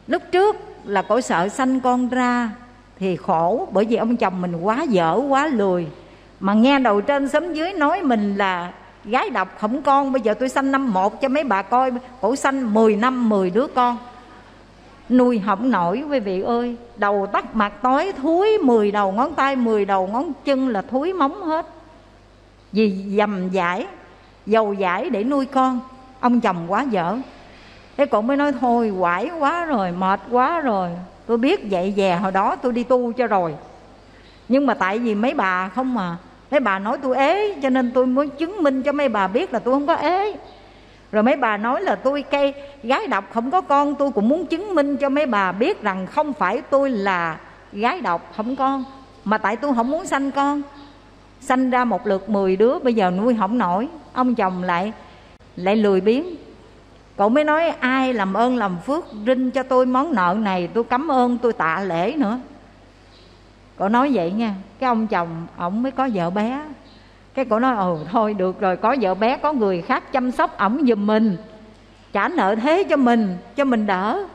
lúc trước là cổ sợ sanh con ra thì khổ, bởi vì ông chồng mình quá dở, quá lười. Mà nghe đầu trên xóm dưới nói mình là gái độc không con. Bây giờ tôi sanh năm một cho mấy bà coi, cổ sanh mười năm mười đứa con, nuôi không nổi quý vị ơi. Đầu tắt mặt tối, thúi mười đầu ngón tay, mười đầu ngón chân là thúi móng hết. Vì dầm dãi, dầu dãi để nuôi con, ông chồng quá dở. Thế cổ mới nói thôi quải quá rồi, mệt quá rồi, tôi biết vậy về hồi đó tôi đi tu cho rồi. Nhưng mà tại vì mấy bà không mà, mấy bà nói tôi ế, cho nên tôi muốn chứng minh cho mấy bà biết là tôi không có ế. Rồi mấy bà nói là tôi cây gái độc không có con, tôi cũng muốn chứng minh cho mấy bà biết rằng không phải tôi là gái độc không con, mà tại tôi không muốn sanh con. Sanh ra một lượt mười đứa, bây giờ nuôi không nổi, ông chồng lại lại lười biếng. Cậu mới nói ai làm ơn làm phước rinh cho tôi món nợ này, tôi cảm ơn, tôi tạ lễ nữa. Cậu nói vậy nha. Cái ông chồng ổng mới có vợ bé. Cái cậu nói ồ thôi được rồi, có vợ bé có người khác chăm sóc ổng giùm mình, trả nợ thế cho mình, cho mình đỡ.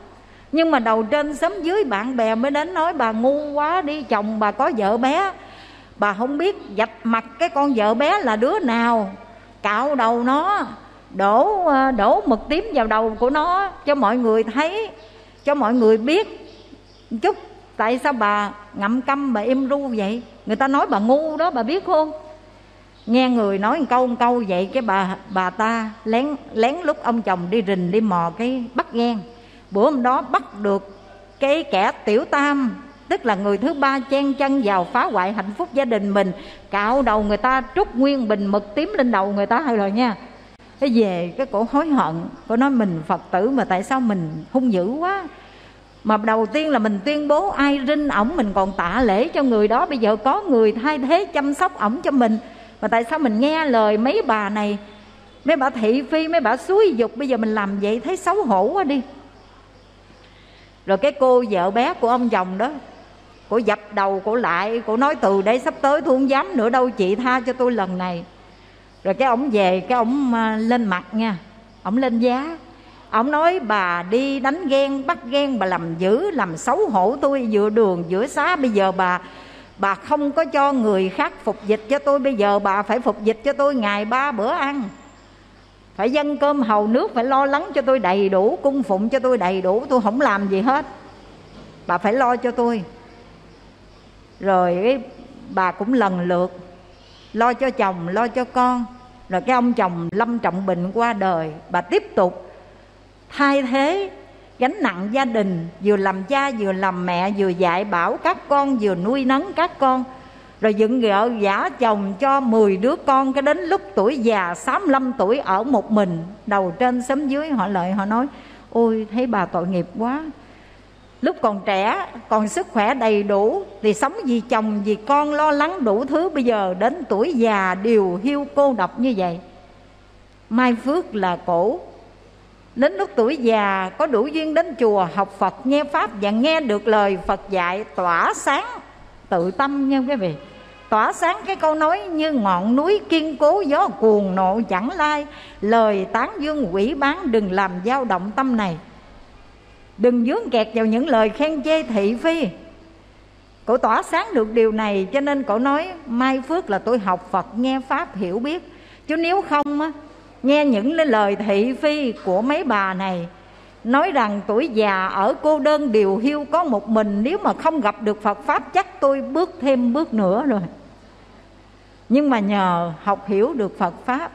Nhưng mà đầu trên xóm dưới bạn bè mới đến nói bà ngu quá đi, chồng bà có vợ bé, bà không biết vạch mặt cái con vợ bé là đứa nào, cạo đầu nó, đổ đổ mực tím vào đầu của nó cho mọi người thấy, cho mọi người biết chút. Tại sao bà ngậm câm bà im ru vậy? Người ta nói bà ngu đó, bà biết không? Nghe người nói một câu một câu vậy, cái bà bà ta lén lén lúc ông chồng đi rình đi mò cái bắt ghen. Bữa hôm đó bắt được cái kẻ tiểu tam, tức là người thứ ba chen chân vào phá hoại hạnh phúc gia đình mình, cạo đầu người ta, trút nguyên bình mực tím lên đầu người ta hay rồi nha. Thế về cái cổ hối hận, cổ nói mình Phật tử mà tại sao mình hung dữ quá. Mà đầu tiên là mình tuyên bố ai rinh ổng mình còn tạ lễ cho người đó, bây giờ có người thay thế chăm sóc ổng cho mình, mà tại sao mình nghe lời mấy bà này, mấy bà thị phi, mấy bà xúi dục, bây giờ mình làm vậy thấy xấu hổ quá đi. Rồi cái cô vợ bé của ông chồng đó, cổ dập đầu cổ lại, cổ nói từ đây sắp tới tôi không dám nữa đâu, chị tha cho tôi lần này. Rồi cái ổng về, cái ổng lên mặt nha, ổng lên giá. Ổng nói bà đi đánh ghen, bắt ghen, bà làm dữ, làm xấu hổ tôi giữa đường, giữa xá. Bây giờ bà bà không có cho người khác phục dịch cho tôi, bây giờ bà phải phục dịch cho tôi ngày ba bữa ăn, phải dâng cơm hầu nước, phải lo lắng cho tôi đầy đủ, cung phụng cho tôi đầy đủ, tôi không làm gì hết, bà phải lo cho tôi. Rồi cái bà cũng lần lượt lo cho chồng, lo cho con. Rồi cái ông chồng lâm trọng bệnh qua đời, bà tiếp tục thay thế gánh nặng gia đình, vừa làm cha, vừa làm mẹ, vừa dạy bảo các con, vừa nuôi nấng các con. Rồi dựng vợ giả chồng cho mười đứa con, cái đến lúc tuổi già sáu mươi lăm tuổi ở một mình. Đầu trên xóm dưới họ lại họ nói ôi thấy bà tội nghiệp quá, lúc còn trẻ, còn sức khỏe đầy đủ thì sống vì chồng, vì con, lo lắng đủ thứ, bây giờ đến tuổi già điều hiu cô độc như vậy. Mai phước là cổ đến lúc tuổi già có đủ duyên đến chùa học Phật, nghe Pháp và nghe được lời Phật dạy, tỏa sáng tự tâm nha quý vị. Tỏa sáng cái câu nói như ngọn núi kiên cố, gió cuồng nộ chẳng lai, lời tán dương quỷ bán đừng làm dao động tâm này. Đừng vướng kẹt vào những lời khen chê thị phi. Cậu tỏa sáng được điều này cho nên cậu nói mai phước là tôi học Phật, nghe Pháp, hiểu biết. Chứ nếu không á, nghe những lời thị phi của mấy bà này, nói rằng tuổi già ở cô đơn điều hiu có một mình, nếu mà không gặp được Phật Pháp chắc tôi bước thêm bước nữa rồi. Nhưng mà nhờ học hiểu được Phật Pháp.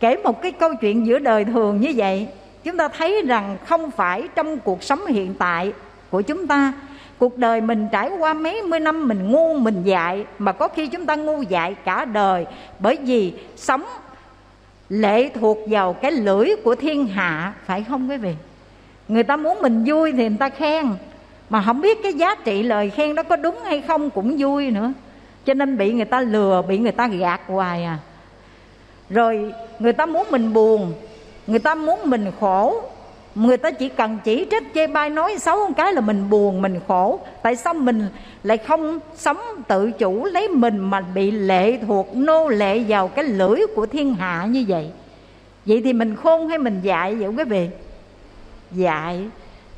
Kể một cái câu chuyện giữa đời thường như vậy, chúng ta thấy rằng không phải trong cuộc sống hiện tại của chúng ta, cuộc đời mình trải qua mấy mươi năm mình ngu mình dại, mà có khi chúng ta ngu dại cả đời, bởi vì sống lệ thuộc vào cái lưỡi của thiên hạ, phải không quý vị? Người ta muốn mình vui thì người ta khen, mà không biết cái giá trị lời khen đó có đúng hay không cũng vui nữa, cho nên bị người ta lừa, bị người ta gạt hoài à. Rồi người ta muốn mình buồn, người ta muốn mình khổ, người ta chỉ cần chỉ trích chê bai nói xấu một cái là mình buồn mình khổ. Tại sao mình lại không sống tự chủ lấy mình mà bị lệ thuộc, nô lệ vào cái lưỡi của thiên hạ như vậy? Vậy thì mình khôn hay mình dại vậy quý vị? Dại.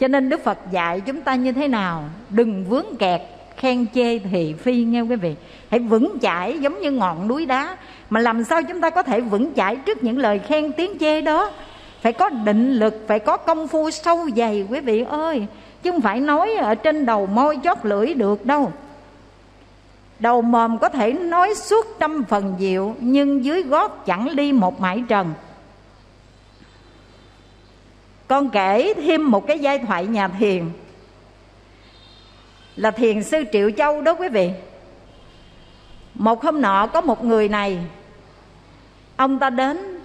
Cho nên Đức Phật dạy chúng ta như thế nào? Đừng vướng kẹt khen chê thị phi nghe quý vị. Hãy vững chãi giống như ngọn núi đá. Mà làm sao chúng ta có thể vững chãi trước những lời khen tiếng chê đó? Phải có định lực, phải có công phu sâu dày quý vị ơi, chứ không phải nói ở trên đầu môi chót lưỡi được đâu. Đầu mồm có thể nói suốt trăm phần diệu, nhưng dưới gót chẳng ly một mãi trần. Con kể thêm một cái giai thoại nhà thiền, là thiền sư Triệu Châu đó quý vị. Một hôm nọ có một người này, ông ta đến,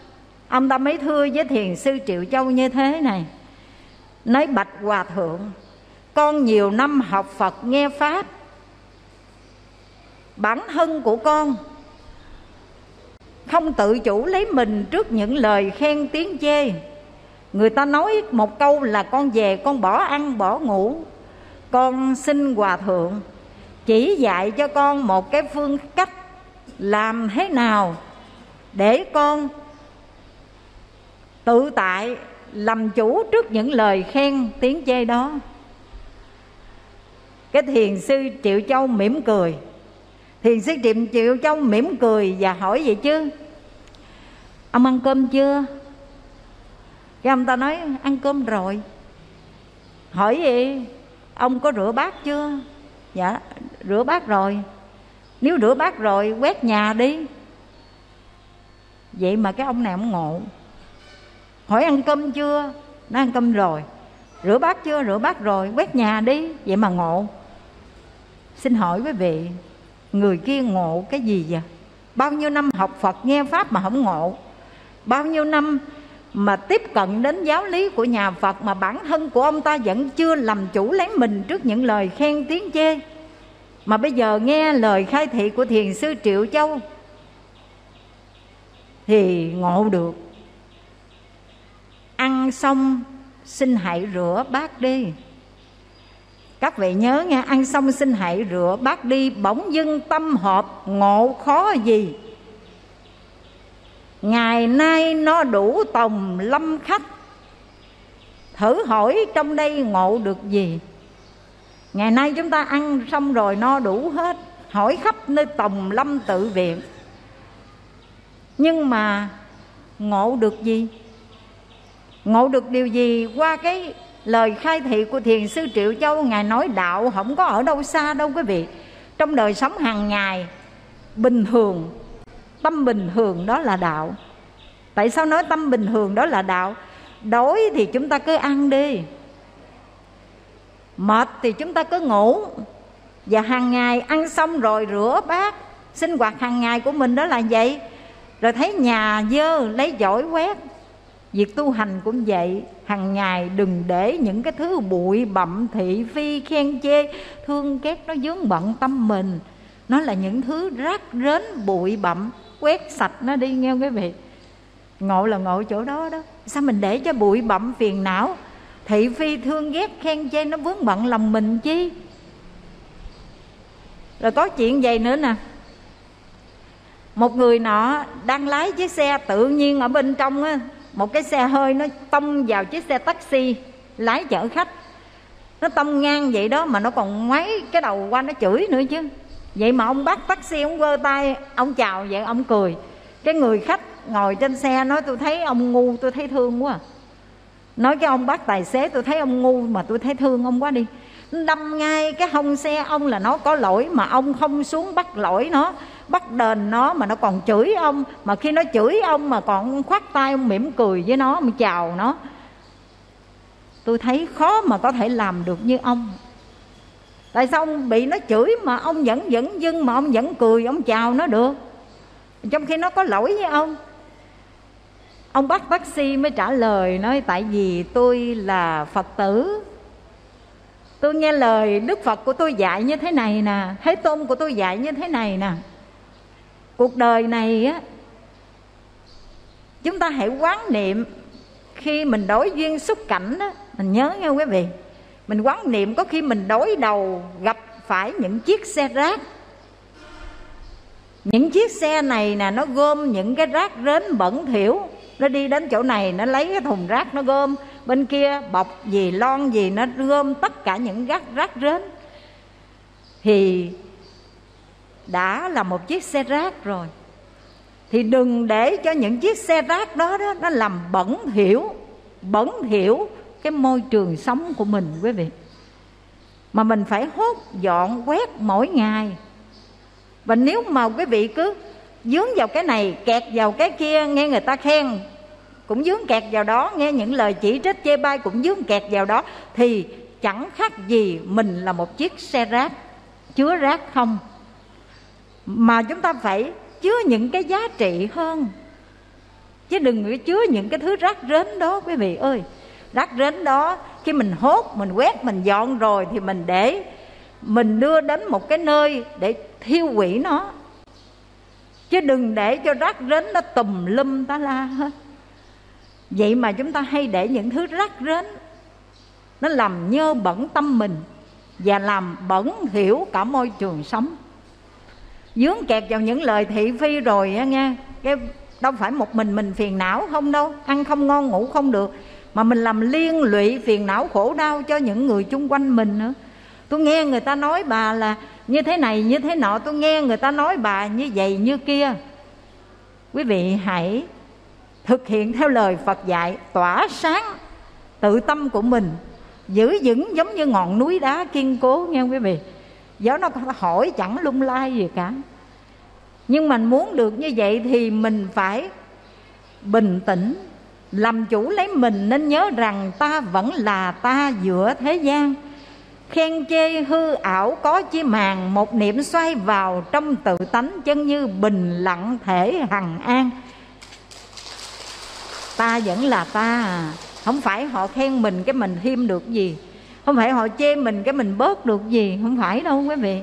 ông ta mới thưa với thiền sư Triệu Châu như thế này, nói: bạch hòa thượng, con nhiều năm học Phật nghe Pháp, bản thân của con không tự chủ lấy mình trước những lời khen tiếng chê. Người ta nói một câu là con về con bỏ ăn bỏ ngủ. Con xin hòa thượng chỉ dạy cho con một cái phương cách làm thế nào để con tự tại làm chủ trước những lời khen tiếng chê đó. Cái thiền sư Triệu Châu mỉm cười. Thiền sư Triệu Châu mỉm cười và hỏi vậy chứ: ông ăn cơm chưa? Cái ông ta nói: ăn cơm rồi. Hỏi gì? Ông có rửa bát chưa? Dạ, rửa bát rồi. Nếu rửa bát rồi, quét nhà đi. Vậy mà cái ông này ông ngộ. Hỏi ăn cơm chưa? Nó ăn cơm rồi. Rửa bát chưa? Rửa bát rồi. Quét nhà đi. Vậy mà ngộ. Xin hỏi quý vị, người kia ngộ cái gì vậy? Bao nhiêu năm học Phật nghe Pháp mà không ngộ. Bao nhiêu năm mà tiếp cận đến giáo lý của nhà Phật mà bản thân của ông ta vẫn chưa làm chủ lấy mình trước những lời khen tiếng chê. Mà bây giờ nghe lời khai thị của thiền sư Triệu Châu thì ngộ được. Ăn xong xin hãy rửa bát đi. Các vị nhớ nghe, ăn xong xin hãy rửa bát đi. Bỗng dưng tâm hợp ngộ khó gì, ngày nay nó đủ tòng lâm khách, thử hỏi trong đây ngộ được gì. Ngày nay chúng ta ăn xong rồi no đủ hết, hỏi khắp nơi tòng lâm tự viện, nhưng mà ngộ được gì? Ngộ được điều gì? Qua cái lời khai thị của thiền sư Triệu Châu, ngài nói đạo không có ở đâu xa đâu quý vị. Trong đời sống hàng ngày bình thường, tâm bình thường đó là đạo. Tại sao nói tâm bình thường đó là đạo? Đói thì chúng ta cứ ăn đi, mệt thì chúng ta cứ ngủ. Và hàng ngày ăn xong rồi rửa bát, sinh hoạt hàng ngày của mình đó là vậy. Rồi thấy nhà dơ lấy dổi quét. Việc tu hành cũng vậy, hàng ngày đừng để những cái thứ bụi bặm thị phi khen chê thương ghét nó vướng bận tâm mình. Nó là những thứ rác rến bụi bặm, quét sạch nó đi nghe quý vị. Ngộ là ngộ chỗ đó đó. Sao mình để cho bụi bặm phiền não thị phi thương ghét khen chê nó vướng bận lòng mình chi? Rồi có chuyện vậy nữa nè. Một người nọ đang lái chiếc xe, tự nhiên ở bên trong á, một cái xe hơi nó tông vào chiếc xe taxi lái chở khách. Nó tông ngang vậy đó mà nó còn ngoáy cái đầu qua nó chửi nữa chứ. Vậy mà ông bác taxi ông quơ tay, ông chào vậy, ông cười. Cái người khách ngồi trên xe nói: tôi thấy ông ngu, tôi thấy thương quá. Nói cái ông bác tài xế: tôi thấy ông ngu mà tôi thấy thương ông quá đi. Đâm ngay cái hông xe ông là nó có lỗi, mà ông không xuống bắt lỗi nó, bắt đền nó, mà nó còn chửi ông. Mà khi nó chửi ông mà còn khoát tay, ông mỉm cười với nó, ông chào nó: tôi thấy khó mà có thể làm được như ông. Tại sao ông bị nó chửi mà ông vẫn vẫn dưng mà ông vẫn cười, ông chào nó được, trong khi nó có lỗi với ông? Ông bác taxi mới trả lời nói: tại vì tôi là Phật tử, tôi nghe lời Đức Phật của tôi dạy như thế này nè, Thế Tôn của tôi dạy như thế này nè. Cuộc đời này á, chúng ta hãy quán niệm. Khi mình đối duyên xúc cảnh á, mình nhớ nghe quý vị, mình quán niệm có khi mình đối đầu gặp phải những chiếc xe rác. Những chiếc xe này nè, nó gom những cái rác rến bẩn thỉu, Nó đi đến chỗ này, nó lấy cái thùng rác nó gom, bên kia bọc gì, lon gì, nó gom tất cả những rác, rác rến. Thì đã là một chiếc xe rác rồi, thì đừng để cho những chiếc xe rác đó, đó nó làm bẩn hiểu, bẩn hiểu cái môi trường sống của mình quý vị. Mà mình phải hốt dọn quét mỗi ngày. Và nếu mà quý vị cứ dướng vào cái này, kẹt vào cái kia, nghe người ta khen cũng dướng kẹt vào đó, nghe những lời chỉ trích chê bai cũng dướng kẹt vào đó, thì chẳng khác gì mình là một chiếc xe rác chứa rác không. Mà chúng ta phải chứa những cái giá trị hơn, chứ đừng chứa những cái thứ rác rến đó quý vị ơi. Rác rến đó khi mình hốt, mình quét, mình dọn rồi thì mình để, mình đưa đến một cái nơi để thiêu hủy nó, chứ đừng để cho rác rến nó tùm lum tá la hết. Vậy mà chúng ta hay để những thứ rác rến, nó làm nhơ bẩn tâm mình và làm bẩn hiểu cả môi trường sống. Dướng kẹt vào những lời thị phi rồi á nghe, cái đâu phải một mình mình phiền não không đâu, ăn không ngon ngủ không được, mà mình làm liên lụy phiền não khổ đau cho những người chung quanh mình nữa. Tôi nghe người ta nói bà là như thế này như thế nọ, tôi nghe người ta nói bà như vậy như kia. Quý vị hãy thực hiện theo lời Phật dạy, tỏa sáng tự tâm của mình, giữ vững giống như ngọn núi đá kiên cố nghe quý vị. Gió nó hỏi chẳng lung lai gì cả. Nhưng mình muốn được như vậy thì mình phải bình tĩnh, làm chủ lấy mình, nên nhớ rằng ta vẫn là ta giữa thế gian. Khen chê hư ảo có chi màng, một niệm xoay vào trong tự tánh, chân như bình lặng thể hằng an. Ta vẫn là ta à. Không phải họ khen mình cái mình thêm được gì, không phải họ chê mình cái mình bớt được gì, không phải đâu quý vị.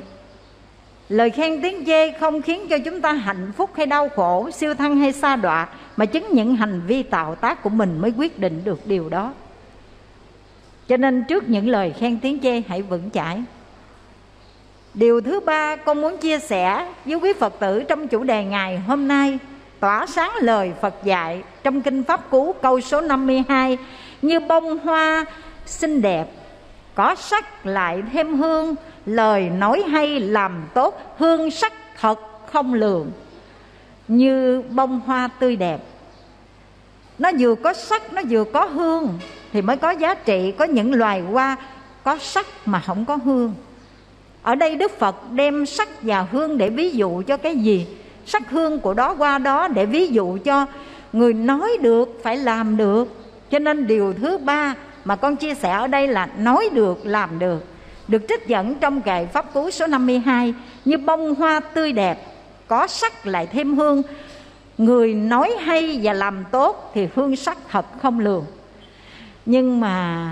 Lời khen tiếng chê không khiến cho chúng ta hạnh phúc hay đau khổ, siêu thăng hay sa đọa, mà chính những hành vi tạo tác của mình mới quyết định được điều đó. Cho nên trước những lời khen tiếng chê hãy vững chãi. Điều thứ ba con muốn chia sẻ với quý Phật tử trong chủ đề ngày hôm nay, tỏa sáng lời Phật dạy trong Kinh Pháp Cú câu số năm mươi hai. Như bông hoa xinh đẹp, có sắc lại thêm hương, lời nói hay làm tốt, hương sắc thật không lường. Như bông hoa tươi đẹp, nó vừa có sắc, nó vừa có hương thì mới có giá trị. Có những loài hoa có sắc mà không có hương. Ở đây Đức Phật đem sắc và hương để ví dụ cho cái gì? Sắc hương của đó qua đó để ví dụ cho người nói được phải làm được. Cho nên điều thứ ba mà con chia sẻ ở đây là nói được, làm được, được trích dẫn trong kệ Pháp Cú số năm mươi hai. Như bông hoa tươi đẹp, có sắc lại thêm hương, người nói hay và làm tốt thì hương sắc thật không lường. Nhưng mà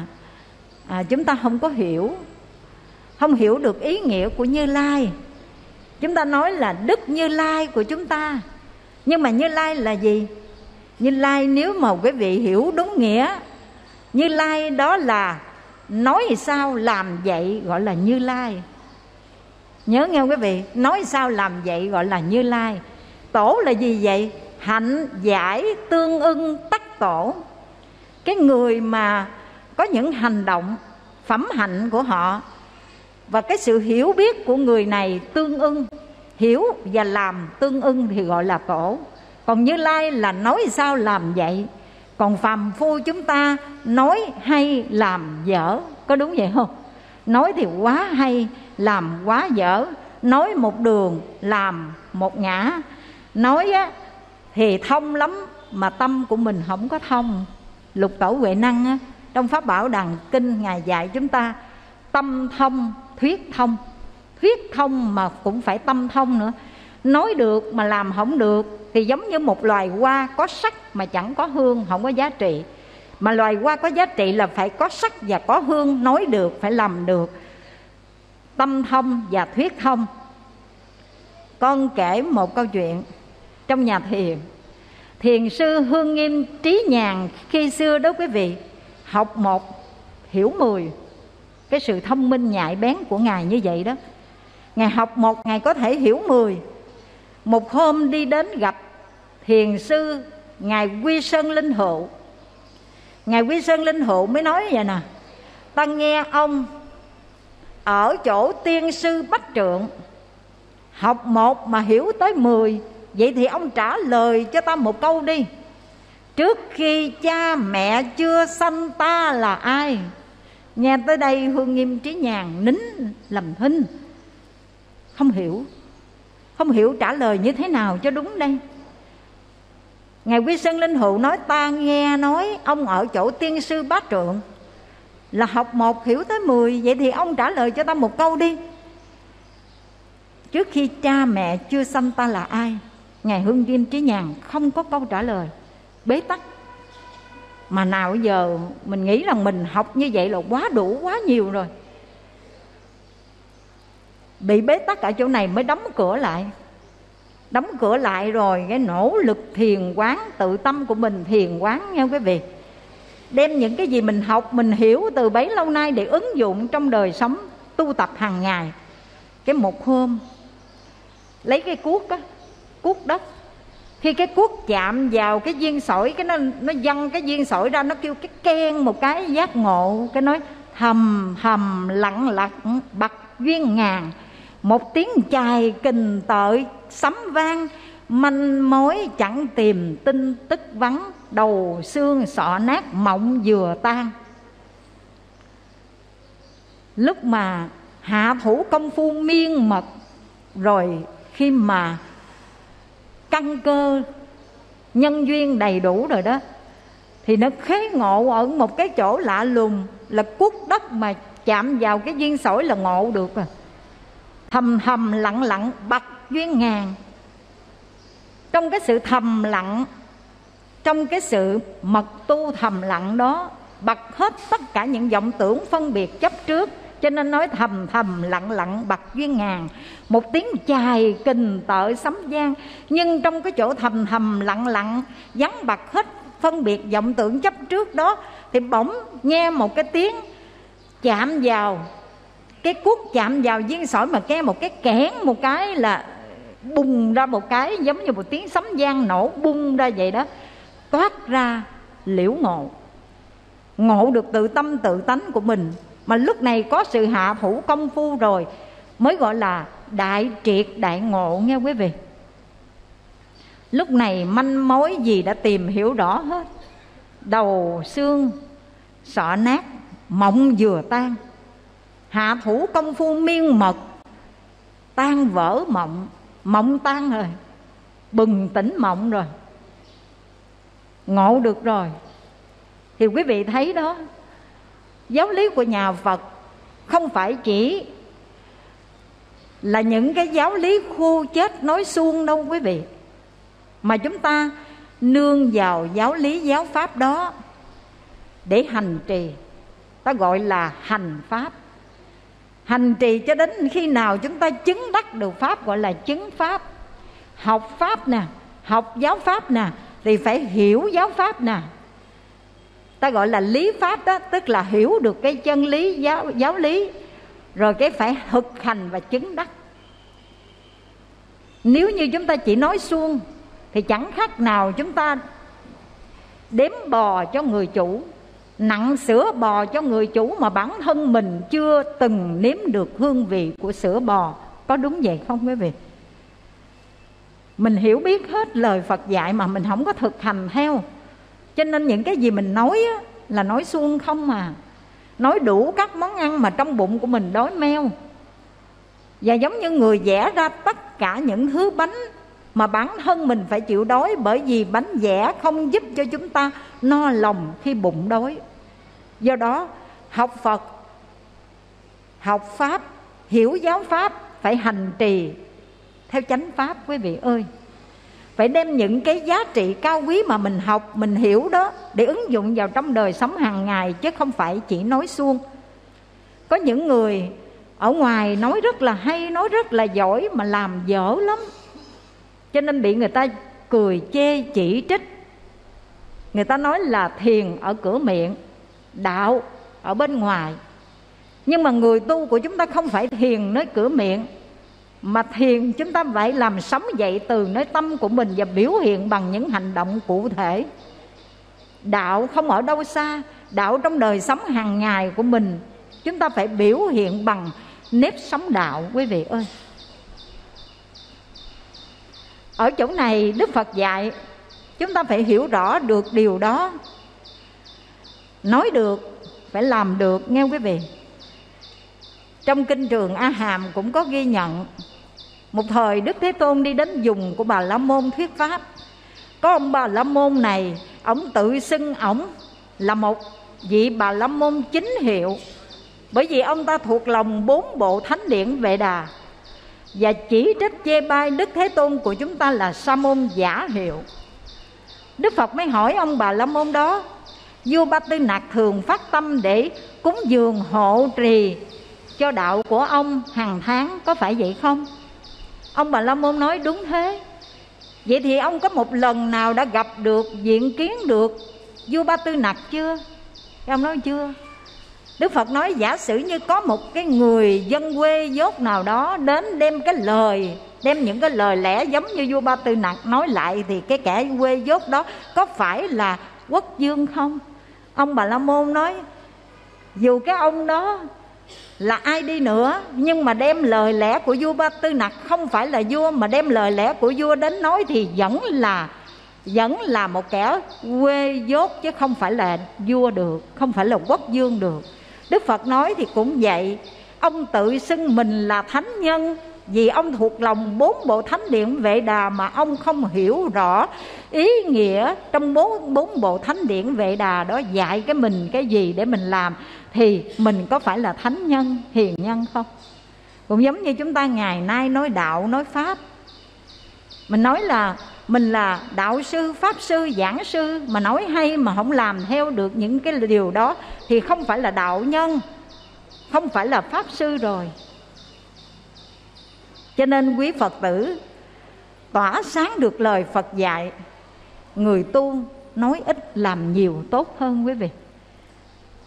à, chúng ta không có hiểu, không hiểu được ý nghĩa của Như Lai. Chúng ta nói là Đức Như Lai của chúng ta, nhưng mà Như Lai là gì? Như Lai nếu mà quý vị hiểu đúng nghĩa, Như Lai đó là nói sao làm vậy gọi là Như Lai. Nhớ nghe quý vị, nói sao làm vậy gọi là Như Lai. Tổ là gì vậy? Hạnh giải tương ưng tắc tổ. Cái người mà có những hành động, phẩm hạnh của họ và cái sự hiểu biết của người này tương ưng, hiểu và làm tương ưng thì gọi là tổ. Còn Như Lai là nói sao làm vậy. Còn phàm phu chúng ta nói hay làm dở, có đúng vậy không? Nói thì quá hay, làm quá dở. Nói một đường, làm một ngã. Nói á, thì thông lắm mà tâm của mình không có thông. Lục Tổ Huệ Năng á, trong Pháp Bảo Đàn Kinh Ngài dạy chúng ta tâm thông, thuyết thông. Thuyết thông mà cũng phải tâm thông nữa. Nói được mà làm không được thì giống như một loài hoa có sắc mà chẳng có hương, không có giá trị. Mà loài hoa có giá trị là phải có sắc và có hương, nói được, phải làm được. Tâm thông và thuyết thông. Con kể một câu chuyện trong nhà thiền. Thiền sư Hương Nghiêm Trí Nhàn khi xưa đó quý vị, học một hiểu mười. Cái sự thông minh nhạy bén của Ngài như vậy đó. Ngài học một, Ngài có thể hiểu mười. Một hôm đi đến gặp Thiền sư Ngài Quy Sơn Linh Hộ. Ngài Quy Sơn Linh Hộ mới nói vậy nè: ta nghe ông ở chỗ tiên sư Bách Trượng học một mà hiểu tới mười, vậy thì ông trả lời cho ta một câu đi. Trước khi cha mẹ chưa sanh ta là ai? Nghe tới đây Hương Nghiêm Trí Nhàn nín làm thinh, không hiểu, không hiểu trả lời như thế nào cho đúng đây. Ngài Quy Sơn Linh Hữu nói: ta nghe nói ông ở chỗ tiên sư Bá Trượng là học một hiểu tới mười, vậy thì ông trả lời cho ta một câu đi. Trước khi cha mẹ chưa sanh ta là ai? Ngài Hương Nghiêm Trí Nhàn không có câu trả lời, bế tắc. Mà nào giờ mình nghĩ rằng mình học như vậy là quá đủ, quá nhiều rồi. Bị bế tắc ở chỗ này mới đóng cửa lại. Đóng cửa lại rồi cái nỗ lực thiền quán, tự tâm của mình thiền quán nha quý vị. Đem những cái gì mình học, mình hiểu từ bấy lâu nay để ứng dụng trong đời sống tu tập hàng ngày. Cái một hôm lấy cái cuốc á, cuốc đất, khi cái cuốc chạm vào cái viên sỏi, cái nó nó văng cái viên sỏi ra, nó kêu cái keng một cái, giác ngộ, cái nói hầm hầm lặng lặng bậc duyên ngàn, một tiếng chài kình tợi sấm vang, manh mối chẳng tìm tin tức vắng, đầu xương sọ nát mộng vừa tan. Lúc mà hạ thủ công phu miên mật rồi, khi mà căn cơ nhân duyên đầy đủ rồi đó, thì nó khế ngộ ở một cái chỗ lạ lùng, là cuốc đất mà chạm vào cái viên sỏi là ngộ được rồi. Thầm thầm lặng lặng bậc duyên ngàn. Trong cái sự thầm lặng, trong cái sự mật tu thầm lặng đó, bậc hết tất cả những vọng tưởng phân biệt chấp trước, cho nên nói thầm thầm lặng lặng bậc duyên ngàn, một tiếng chài kình tợ sấm vang. Nhưng trong cái chỗ thầm thầm lặng lặng vắng bậc hết phân biệt vọng tưởng chấp trước đó, thì bỗng nghe một cái tiếng chạm vào, cái cuốc chạm vào viên sỏi mà nghe một cái kẽn một cái là bùng ra một cái, giống như một tiếng sấm vang nổ bung ra vậy đó, toát ra liễu ngộ, ngộ được tự tâm tự tánh của mình. Mà lúc này có sự hạ thủ công phu rồi mới gọi là đại triệt đại ngộ nghe quý vị. Lúc này manh mối gì đã tìm hiểu rõ hết, đầu xương sọ nát mộng vừa tan. Hạ thủ công phu miên mật, tan vỡ mộng, mộng tan rồi, bừng tỉnh mộng rồi, ngộ được rồi. Thì quý vị thấy đó, giáo lý của nhà Phật không phải chỉ là những cái giáo lý khô chết nói suông đâu quý vị, mà chúng ta nương vào giáo lý giáo pháp đó để hành trì, ta gọi là hành pháp. Hành trì cho đến khi nào chúng ta chứng đắc được pháp gọi là chứng pháp. Học pháp nè, học giáo pháp nè, thì phải hiểu giáo pháp nè, ta gọi là lý pháp đó, tức là hiểu được cái chân lý giáo, giáo lý rồi cái phải thực hành và chứng đắc. Nếu như chúng ta chỉ nói suông thì chẳng khác nào chúng ta đếm bò cho người chủ, nặng sữa bò cho người chủ mà bản thân mình chưa từng nếm được hương vị của sữa bò. Có đúng vậy không quý vị? Mình hiểu biết hết lời Phật dạy mà mình không có thực hành theo, cho nên những cái gì mình nói á, là nói suông không à. Nói đủ các món ăn mà trong bụng của mình đói meo. Và giống như người vẽ ra tất cả những thứ bánh mà bản thân mình phải chịu đói, bởi vì bánh vẽ không giúp cho chúng ta no lòng khi bụng đói. Do đó học Phật, học Pháp, hiểu giáo Pháp, phải hành trì theo chánh Pháp quý vị ơi. Phải đem những cái giá trị cao quý mà mình học, mình hiểu đó để ứng dụng vào trong đời sống hàng ngày, chứ không phải chỉ nói suông. Có những người ở ngoài nói rất là hay, nói rất là giỏi mà làm dở lắm, cho nên bị người ta cười chê chỉ trích. Người ta nói là thiền ở cửa miệng, đạo ở bên ngoài. Nhưng mà người tu của chúng ta không phải thiền nơi cửa miệng, Mà thiền chúng ta vậy làm sống dậy từ nơi tâm của mình và biểu hiện bằng những hành động cụ thể. Đạo không ở đâu xa, đạo trong đời sống hàng ngày của mình chúng ta phải biểu hiện bằng nếp sống đạo, quý vị ơi. Ở chỗ này Đức Phật dạy chúng ta phải hiểu rõ được điều đó. Nói được, phải làm được, nghe quý vị. Trong kinh trường A Hàm cũng có ghi nhận, một thời Đức Thế Tôn đi đến vùng của Bà La Môn thuyết pháp. Có ông Bà La Môn này, ông tự xưng ổng là một vị Bà La Môn chính hiệu, bởi vì ông ta thuộc lòng bốn bộ thánh điển Vệ Đà, và chỉ trích chê bai Đức Thế Tôn của chúng ta là sa môn giả hiệu. Đức Phật mới hỏi ông Bà La Môn đó: vua Ba Tư Nạc thường phát tâm để cúng dường hộ trì cho đạo của ông hàng tháng, có phải vậy không? Ông Bà La Môn nói: đúng thế. Vậy thì ông có một lần nào đã gặp được, diện kiến được vua Ba Tư Nặc chưa? Ông nói chưa. Đức Phật nói: giả sử như có một cái người dân quê dốt nào đó đến đem cái lời, đem những cái lời lẽ giống như vua Ba Tư Nặc nói lại, thì cái kẻ quê dốt đó có phải là quốc dương không? Ông Bà La Môn nói: dù cái ông đó là ai đi nữa, nhưng mà đem lời lẽ của vua Ba Tư Nặc, không phải là vua, mà đem lời lẽ của vua đến nói, thì vẫn là Vẫn là một kẻ quê dốt, chứ không phải là vua được, không phải là quốc vương được. Đức Phật nói thì cũng vậy, ông tự xưng mình là thánh nhân, vì ông thuộc lòng bốn bộ thánh điển Vệ Đà, mà ông không hiểu rõ ý nghĩa trong bốn, bốn bộ thánh điển Vệ Đà đó dạy cái mình cái gì để mình làm, thì mình có phải là thánh nhân, hiền nhân không? Cũng giống như chúng ta ngày nay nói đạo, nói pháp, mình nói là mình là đạo sư, pháp sư, giảng sư, mà nói hay mà không làm theo được những cái điều đó thì không phải là đạo nhân, không phải là pháp sư rồi. Cho nên quý Phật tử tỏa sáng được lời Phật dạy, người tu nói ít làm nhiều tốt hơn, quý vị.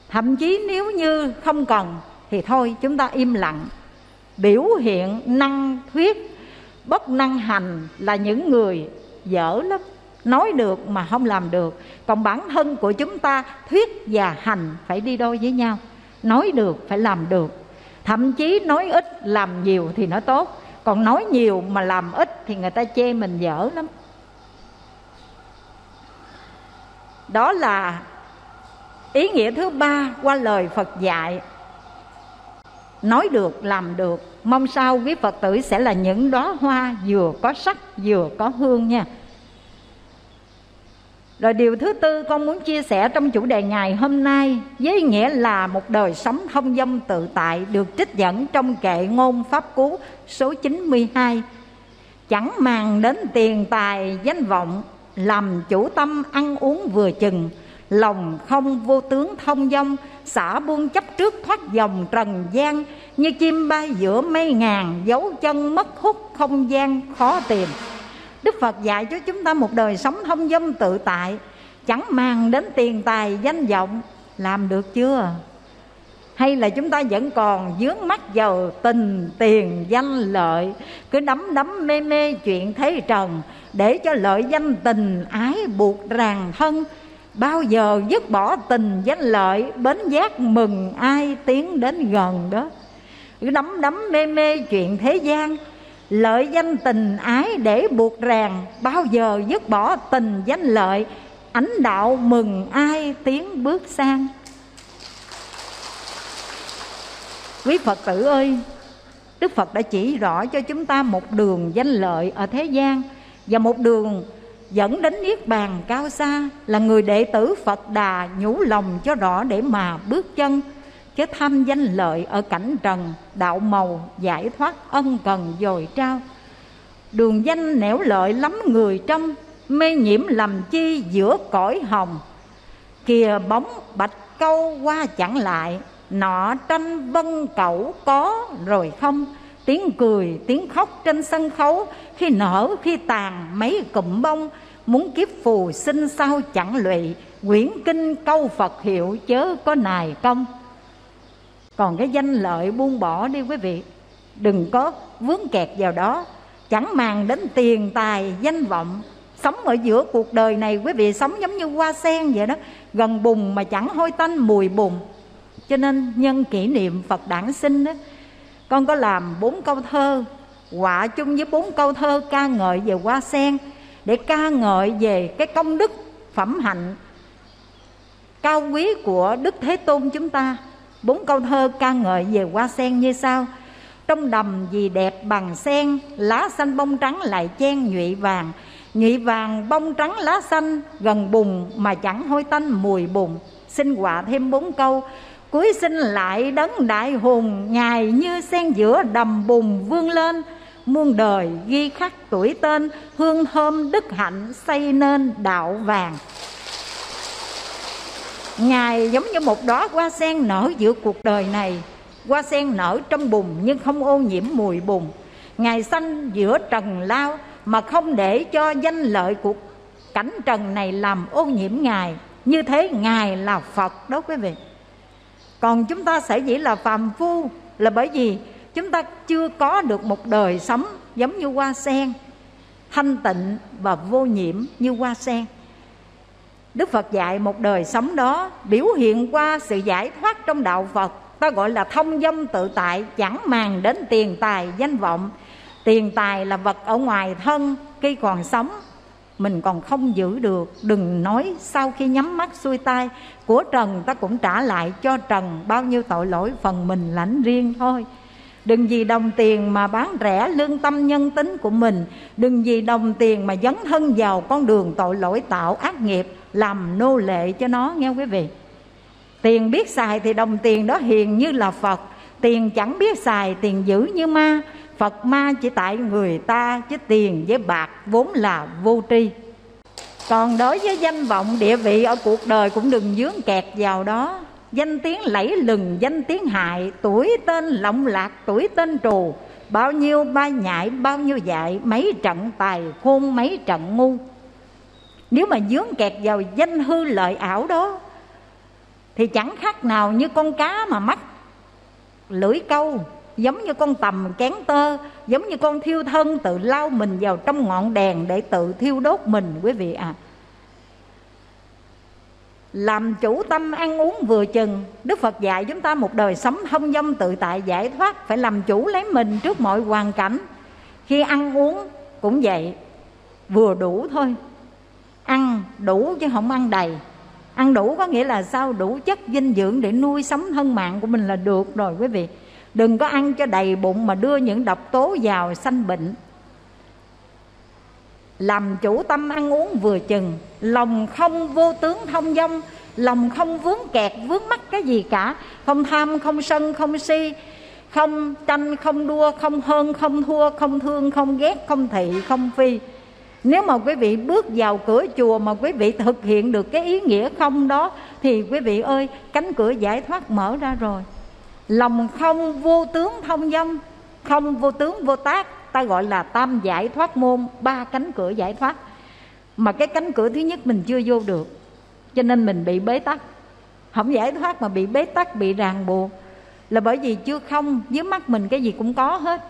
Thậm chí nếu như không cần thì thôi, chúng ta im lặng. Biểu hiện năng thuyết, bất năng hành là những người dở lắm, nói được mà không làm được. Còn bản thân của chúng ta, thuyết và hành phải đi đôi với nhau, nói được phải làm được. Thậm chí nói ít làm nhiều thì nó tốt, còn nói nhiều mà làm ít thì người ta chê mình dở lắm. Đó là ý nghĩa thứ ba qua lời Phật dạy: nói được, làm được. Mong sao quý Phật tử sẽ là những đóa hoa vừa có sắc vừa có hương nha. Rồi điều thứ tư con muốn chia sẻ trong chủ đề ngày hôm nay, với nghĩa là một đời sống thông dong tự tại, được trích dẫn trong kệ ngôn Pháp Cú số chín mươi hai: chẳng màng đến tiền tài danh vọng, làm chủ tâm ăn uống vừa chừng, lòng không vô tướng thông dong, xả buông chấp trước thoát dòng trần gian, như chim bay giữa mây ngàn, dấu chân mất hút không gian khó tìm. Đức Phật dạy cho chúng ta một đời sống thông dong tự tại, chẳng màng đến tiền tài danh vọng. Làm được chưa? Hay là chúng ta vẫn còn vướng mắc vào tình tiền danh lợi, cứ đắm đắm mê mê chuyện thế trần, để cho lợi danh tình ái buộc ràng thân? Bao giờ dứt bỏ tình danh lợi, bến giác mừng ai tiến đến gần đó? Cứ đắm đắm mê mê chuyện thế gian, lợi danh tình ái để buộc ràng, bao giờ dứt bỏ tình danh lợi, ánh đạo mừng ai tiến bước sang? Quý Phật tử ơi, Đức Phật đã chỉ rõ cho chúng ta một đường danh lợi ở thế gian và một đường dẫn đến Niết Bàn cao xa. Là người đệ tử Phật Đà nhủ lòng cho rõ để mà bước chân, chứ tham danh lợi ở cảnh trần, đạo màu giải thoát ân cần dồi trao. Đường danh nẻo lợi lắm người trong, mê nhiễm làm chi giữa cõi hồng. Kìa bóng bạch câu qua chẳng lại, nọ tranh vân cẩu có rồi không. Tiếng cười, tiếng khóc trên sân khấu, khi nở khi tàn mấy cụm bông. Muốn kiếp phù sinh sao chẳng lụy, quyển kinh câu Phật hiệu chớ có nài công. Còn cái danh lợi buông bỏ đi, quý vị. đừng có vướng kẹt vào đó, chẳng màng đến tiền tài danh vọng. Sống ở giữa cuộc đời này, quý vị sống giống như hoa sen vậy đó, gần bùn mà chẳng hôi tanh mùi bùn. Cho nên nhân kỷ niệm Phật đản sinh đó, con có làm bốn câu thơ họa chung với bốn câu thơ ca ngợi về hoa sen, để ca ngợi về cái công đức phẩm hạnh cao quý của Đức Thế Tôn chúng ta. Bốn câu thơ ca ngợi về hoa sen như sau: trong đầm vì đẹp bằng sen, lá xanh bông trắng lại chen nhụy vàng. Nhụy vàng bông trắng lá xanh, gần bùn mà chẳng hôi tanh mùi bùn. Xin họa thêm bốn câu: cuối sinh lại đấng đại hùng, ngài như sen giữa đầm bùn vươn lên. Muôn đời ghi khắc tuổi tên, hương thơm đức hạnh xây nên đạo vàng. Ngài giống như một đóa hoa sen nở giữa cuộc đời này. Hoa sen nở trong bùn nhưng không ô nhiễm mùi bùn. Ngài xanh giữa trần lao mà không để cho danh lợi của cảnh trần này làm ô nhiễm Ngài. Như thế Ngài là Phật đó quý vị. Còn chúng ta sở dĩ là phàm phu là bởi vì chúng ta chưa có được một đời sống giống như hoa sen, thanh tịnh và vô nhiễm như hoa sen. Đức Phật dạy một đời sống đó biểu hiện qua sự giải thoát trong đạo Phật, ta gọi là thông dâm tự tại, chẳng màng đến tiền tài danh vọng. Tiền tài là vật ở ngoài thân, khi còn sống mình còn không giữ được, đừng nói sau khi nhắm mắt xuôi tai. Của trần ta cũng trả lại cho trần, bao nhiêu tội lỗi phần mình lãnh riêng thôi. Đừng vì đồng tiền mà bán rẻ lương tâm nhân tính của mình, đừng vì đồng tiền mà dấn thân vào con đường tội lỗi tạo ác nghiệp, làm nô lệ cho nó nghe quý vị. Tiền biết xài thì đồng tiền đó hiền như là Phật, tiền chẳng biết xài tiền dữ như ma. Phật ma chỉ tại người ta, chứ tiền với bạc vốn là vô tri. Còn đối với danh vọng địa vị ở cuộc đời cũng đừng vướng kẹt vào đó. Danh tiếng lẫy lừng, danh tiếng hại, tuổi tên lộng lạc, tuổi tên trù. Bao nhiêu ba nhại, bao nhiêu dại, mấy trận tài khôn, mấy trận ngu. Nếu mà vướng kẹt vào danh hư lợi ảo đó thì chẳng khác nào như con cá mà mắc lưỡi câu, giống như con tầm kén tơ, giống như con thiêu thân tự lao mình vào trong ngọn đèn để tự thiêu đốt mình quý vị ạ. À. Làm chủ tâm ăn uống vừa chừng. Đức Phật dạy chúng ta một đời sống thông dong tự tại giải thoát, phải làm chủ lấy mình trước mọi hoàn cảnh. Khi ăn uống cũng vậy, vừa đủ thôi. Ăn đủ chứ không ăn đầy. Ăn đủ có nghĩa là sao? Đủ chất dinh dưỡng để nuôi sống thân mạng của mình là được rồi quý vị. Đừng có ăn cho đầy bụng mà đưa những độc tố vào sanh bệnh. Làm chủ tâm ăn uống vừa chừng, lòng không vô tướng thông dong, lòng không vướng kẹt vướng mắc cái gì cả, không tham không sân không si, không tranh không đua, không hơn không thua, không thương không ghét, không thị không phi. Nếu mà quý vị bước vào cửa chùa mà quý vị thực hiện được cái ý nghĩa không đó thì quý vị ơi, cánh cửa giải thoát mở ra rồi. Lòng không vô tướng thông dong, không vô tướng vô tác, ta gọi là tam giải thoát môn, ba cánh cửa giải thoát. Mà cái cánh cửa thứ nhất mình chưa vô được, cho nên mình bị bế tắc, không giải thoát mà bị bế tắc, bị ràng buộc. Là bởi vì chưa không, dưới mắt mình cái gì cũng có hết.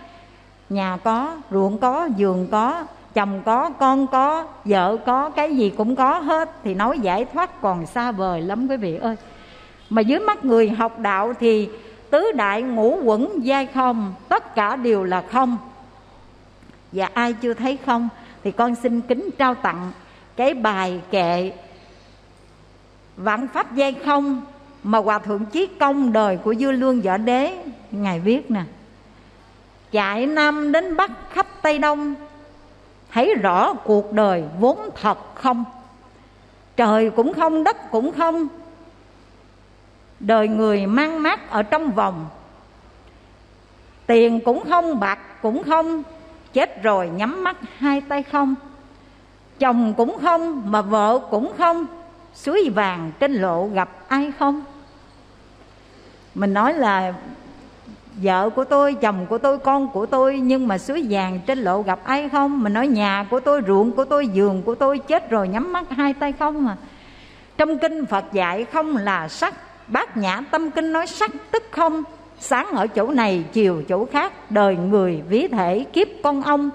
Nhà có, ruộng có, giường có, chồng có, con có, vợ có, cái gì cũng có hết. Thì nói giải thoát còn xa vời lắm quý vị ơi. Mà dưới mắt người học đạo thì tứ đại ngũ uẩn giai không, tất cả đều là không. Và ai chưa thấy không thì con xin kính trao tặng cái bài kệ Vạn Pháp Giai Không mà Hòa Thượng Chí Công đời của Dư Lương Võ Đế ngài viết nè: chạy Nam đến Bắc khắp Tây Đông, thấy rõ cuộc đời vốn thật không. Trời cũng không, đất cũng không, đời người mang mát ở trong vòng. Tiền cũng không, bạc cũng không, chết rồi nhắm mắt hai tay không. Chồng cũng không mà vợ cũng không, suối vàng trên lộ gặp ai không. Mình nói là vợ của tôi, chồng của tôi, con của tôi, nhưng mà suối vàng trên lộ gặp ai không. Mình nói nhà của tôi, ruộng của tôi, giường của tôi, chết rồi nhắm mắt hai tay không mà. Trong kinh Phật dạy không là sắc, Bát Nhã Tâm Kinh nói sắc tức không, sáng ở chỗ này, chiều chỗ khác, đời người ví thể kiếp con ông,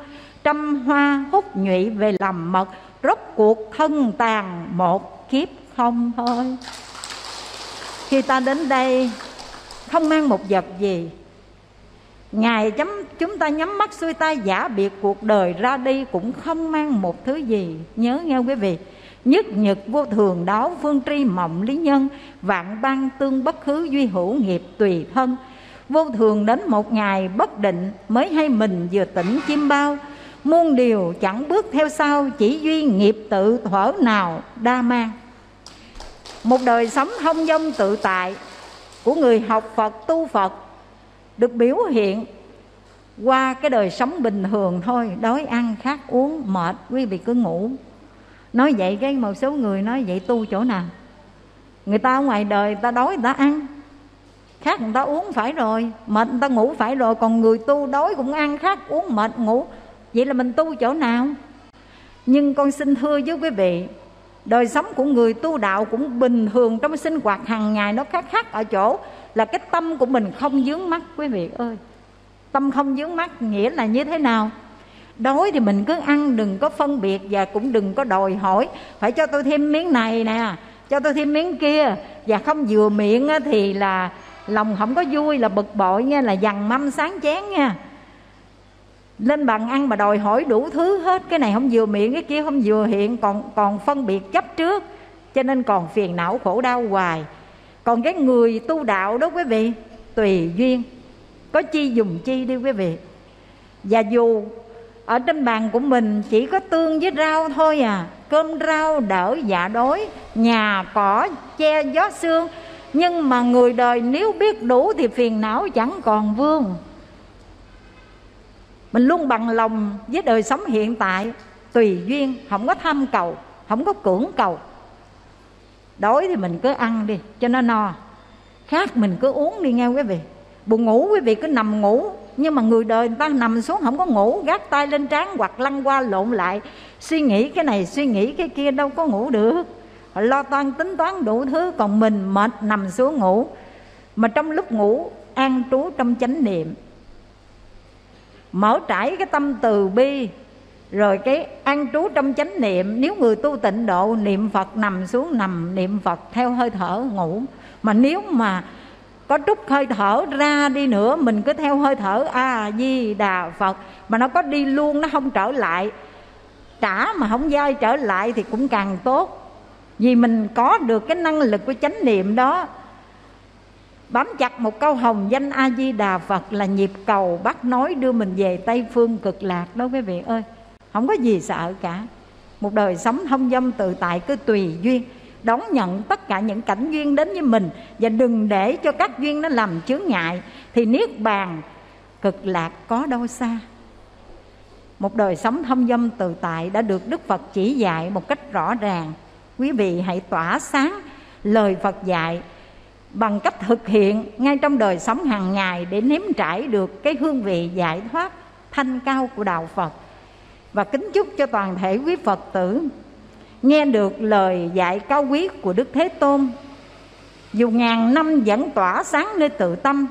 trăm hoa hút nhụy về làm mật, rốt cuộc thân tàn một kiếp không thôi. Khi ta đến đây không mang một vật gì, ngày chấm, chúng ta nhắm mắt xuôi tay giả biệt cuộc đời ra đi cũng không mang một thứ gì. Nhớ nghe quý vị, nhất nhật vô thường đáo, phương tri mộng lý nhân, vạn ban tương bất khứ, duy hữu nghiệp tùy thân. Vô thường đến một ngày bất định, mới hay mình vừa tỉnh chim bao. Muôn điều chẳng bước theo sau, chỉ duy nghiệp tự thuở nào đa mang. Một đời sống thông dong tự tại của người học Phật tu Phật được biểu hiện qua cái đời sống bình thường thôi. Đói ăn khát uống mệt, quý vị cứ ngủ. Nói vậy cái một số người nói vậy tu chỗ nào? Người ta ở ngoài đời người ta đói người ta ăn, khát người ta uống phải rồi, mệt người ta ngủ phải rồi. Còn người tu đói cũng ăn khát uống mệt ngủ, vậy là mình tu chỗ nào? Nhưng con xin thưa với quý vị, đời sống của người tu đạo cũng bình thường trong sinh hoạt hàng ngày, nó khác khác ở chỗ là cái tâm của mình không vướng mắc, quý vị ơi. Tâm không vướng mắc nghĩa là như thế nào? Đói thì mình cứ ăn, đừng có phân biệt, và cũng đừng có đòi hỏi phải cho tôi thêm miếng này nè, cho tôi thêm miếng kia. Và không vừa miệng thì là lòng không có vui, là bực bội nha, là dằn mâm sáng chén nha. Lên bàn ăn mà đòi hỏi đủ thứ hết, cái này không vừa miệng, cái kia không vừa hiện, còn, còn phân biệt chấp trước, cho nên còn phiền não khổ đau hoài. Còn cái người tu đạo đó quý vị, tùy duyên, có chi dùng chi đi quý vị. Và dù ở trên bàn của mình chỉ có tương với rau thôi à, cơm rau đỡ dạ đói, nhà cỏ che gió sương, nhưng mà người đời nếu biết đủ thì phiền não chẳng còn vương. Mình luôn bằng lòng với đời sống hiện tại, tùy duyên, không có tham cầu, không có cưỡng cầu. Đói thì mình cứ ăn đi cho nó no, khát mình cứ uống đi nghe quý vị. Buồn ngủ quý vị cứ nằm ngủ, nhưng mà người đời người ta nằm xuống không có ngủ, gác tay lên trán hoặc lăn qua lộn lại, suy nghĩ cái này suy nghĩ cái kia, đâu có ngủ được. Họ lo toan tính toán đủ thứ, còn mình mệt nằm xuống ngủ. Mà trong lúc ngủ an trú trong chánh niệm, mở trải cái tâm từ bi, rồi cái an trú trong chánh niệm. Nếu người tu tịnh độ niệm Phật nằm xuống, nằm niệm Phật theo hơi thở ngủ. Mà nếu mà có trút hơi thở ra đi nữa, mình cứ theo hơi thở A-di-đà Phật mà nó có đi luôn, nó không trở lại, trả mà không dai trở lại thì cũng càng tốt. Vì mình có được cái năng lực của chánh niệm đó, bám chặt một câu hồng danh A-di-đà Phật là nhịp cầu bắt nối đưa mình về Tây Phương Cực Lạc đó quý vị ơi. Không có gì sợ cả. Một đời sống thông dong tự tại, cứ tùy duyên, đón nhận tất cả những cảnh duyên đến với mình, và đừng để cho các duyên nó làm chướng ngại, thì Niết Bàn Cực Lạc có đâu xa. Một đời sống thông dong tự tại đã được Đức Phật chỉ dạy một cách rõ ràng. Quý vị hãy tỏa sáng lời Phật dạy bằng cách thực hiện ngay trong đời sống hàng ngày, để nếm trải được cái hương vị giải thoát thanh cao của đạo Phật. Và kính chúc cho toàn thể quý Phật tử nghe được lời dạy cao quý của Đức Thế Tôn, dù ngàn năm vẫn tỏa sáng nơi tự tâm,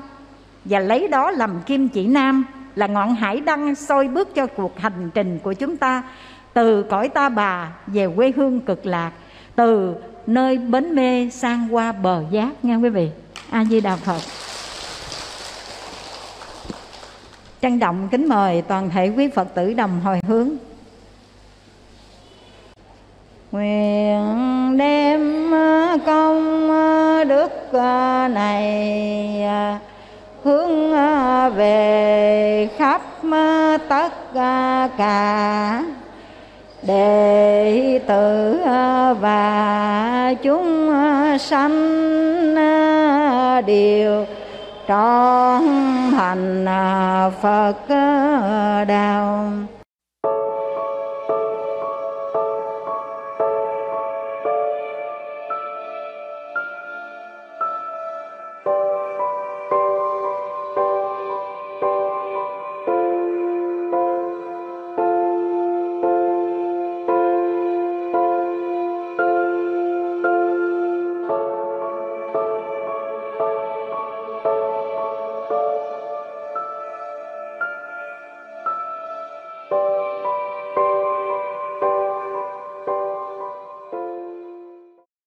và lấy đó làm kim chỉ nam, là ngọn hải đăng soi bước cho cuộc hành trình của chúng ta từ cõi Ta Bà về quê hương Cực Lạc, từ nơi bến mê sang qua bờ giác nghe quý vị. A Di Đà Phật. Trân trọng kính mời toàn thể quý Phật tử đồng hồi hướng. Nguyện đem công đức này hướng về khắp tất cả đệ tử và chúng sanh đều trọn thành Phật đạo.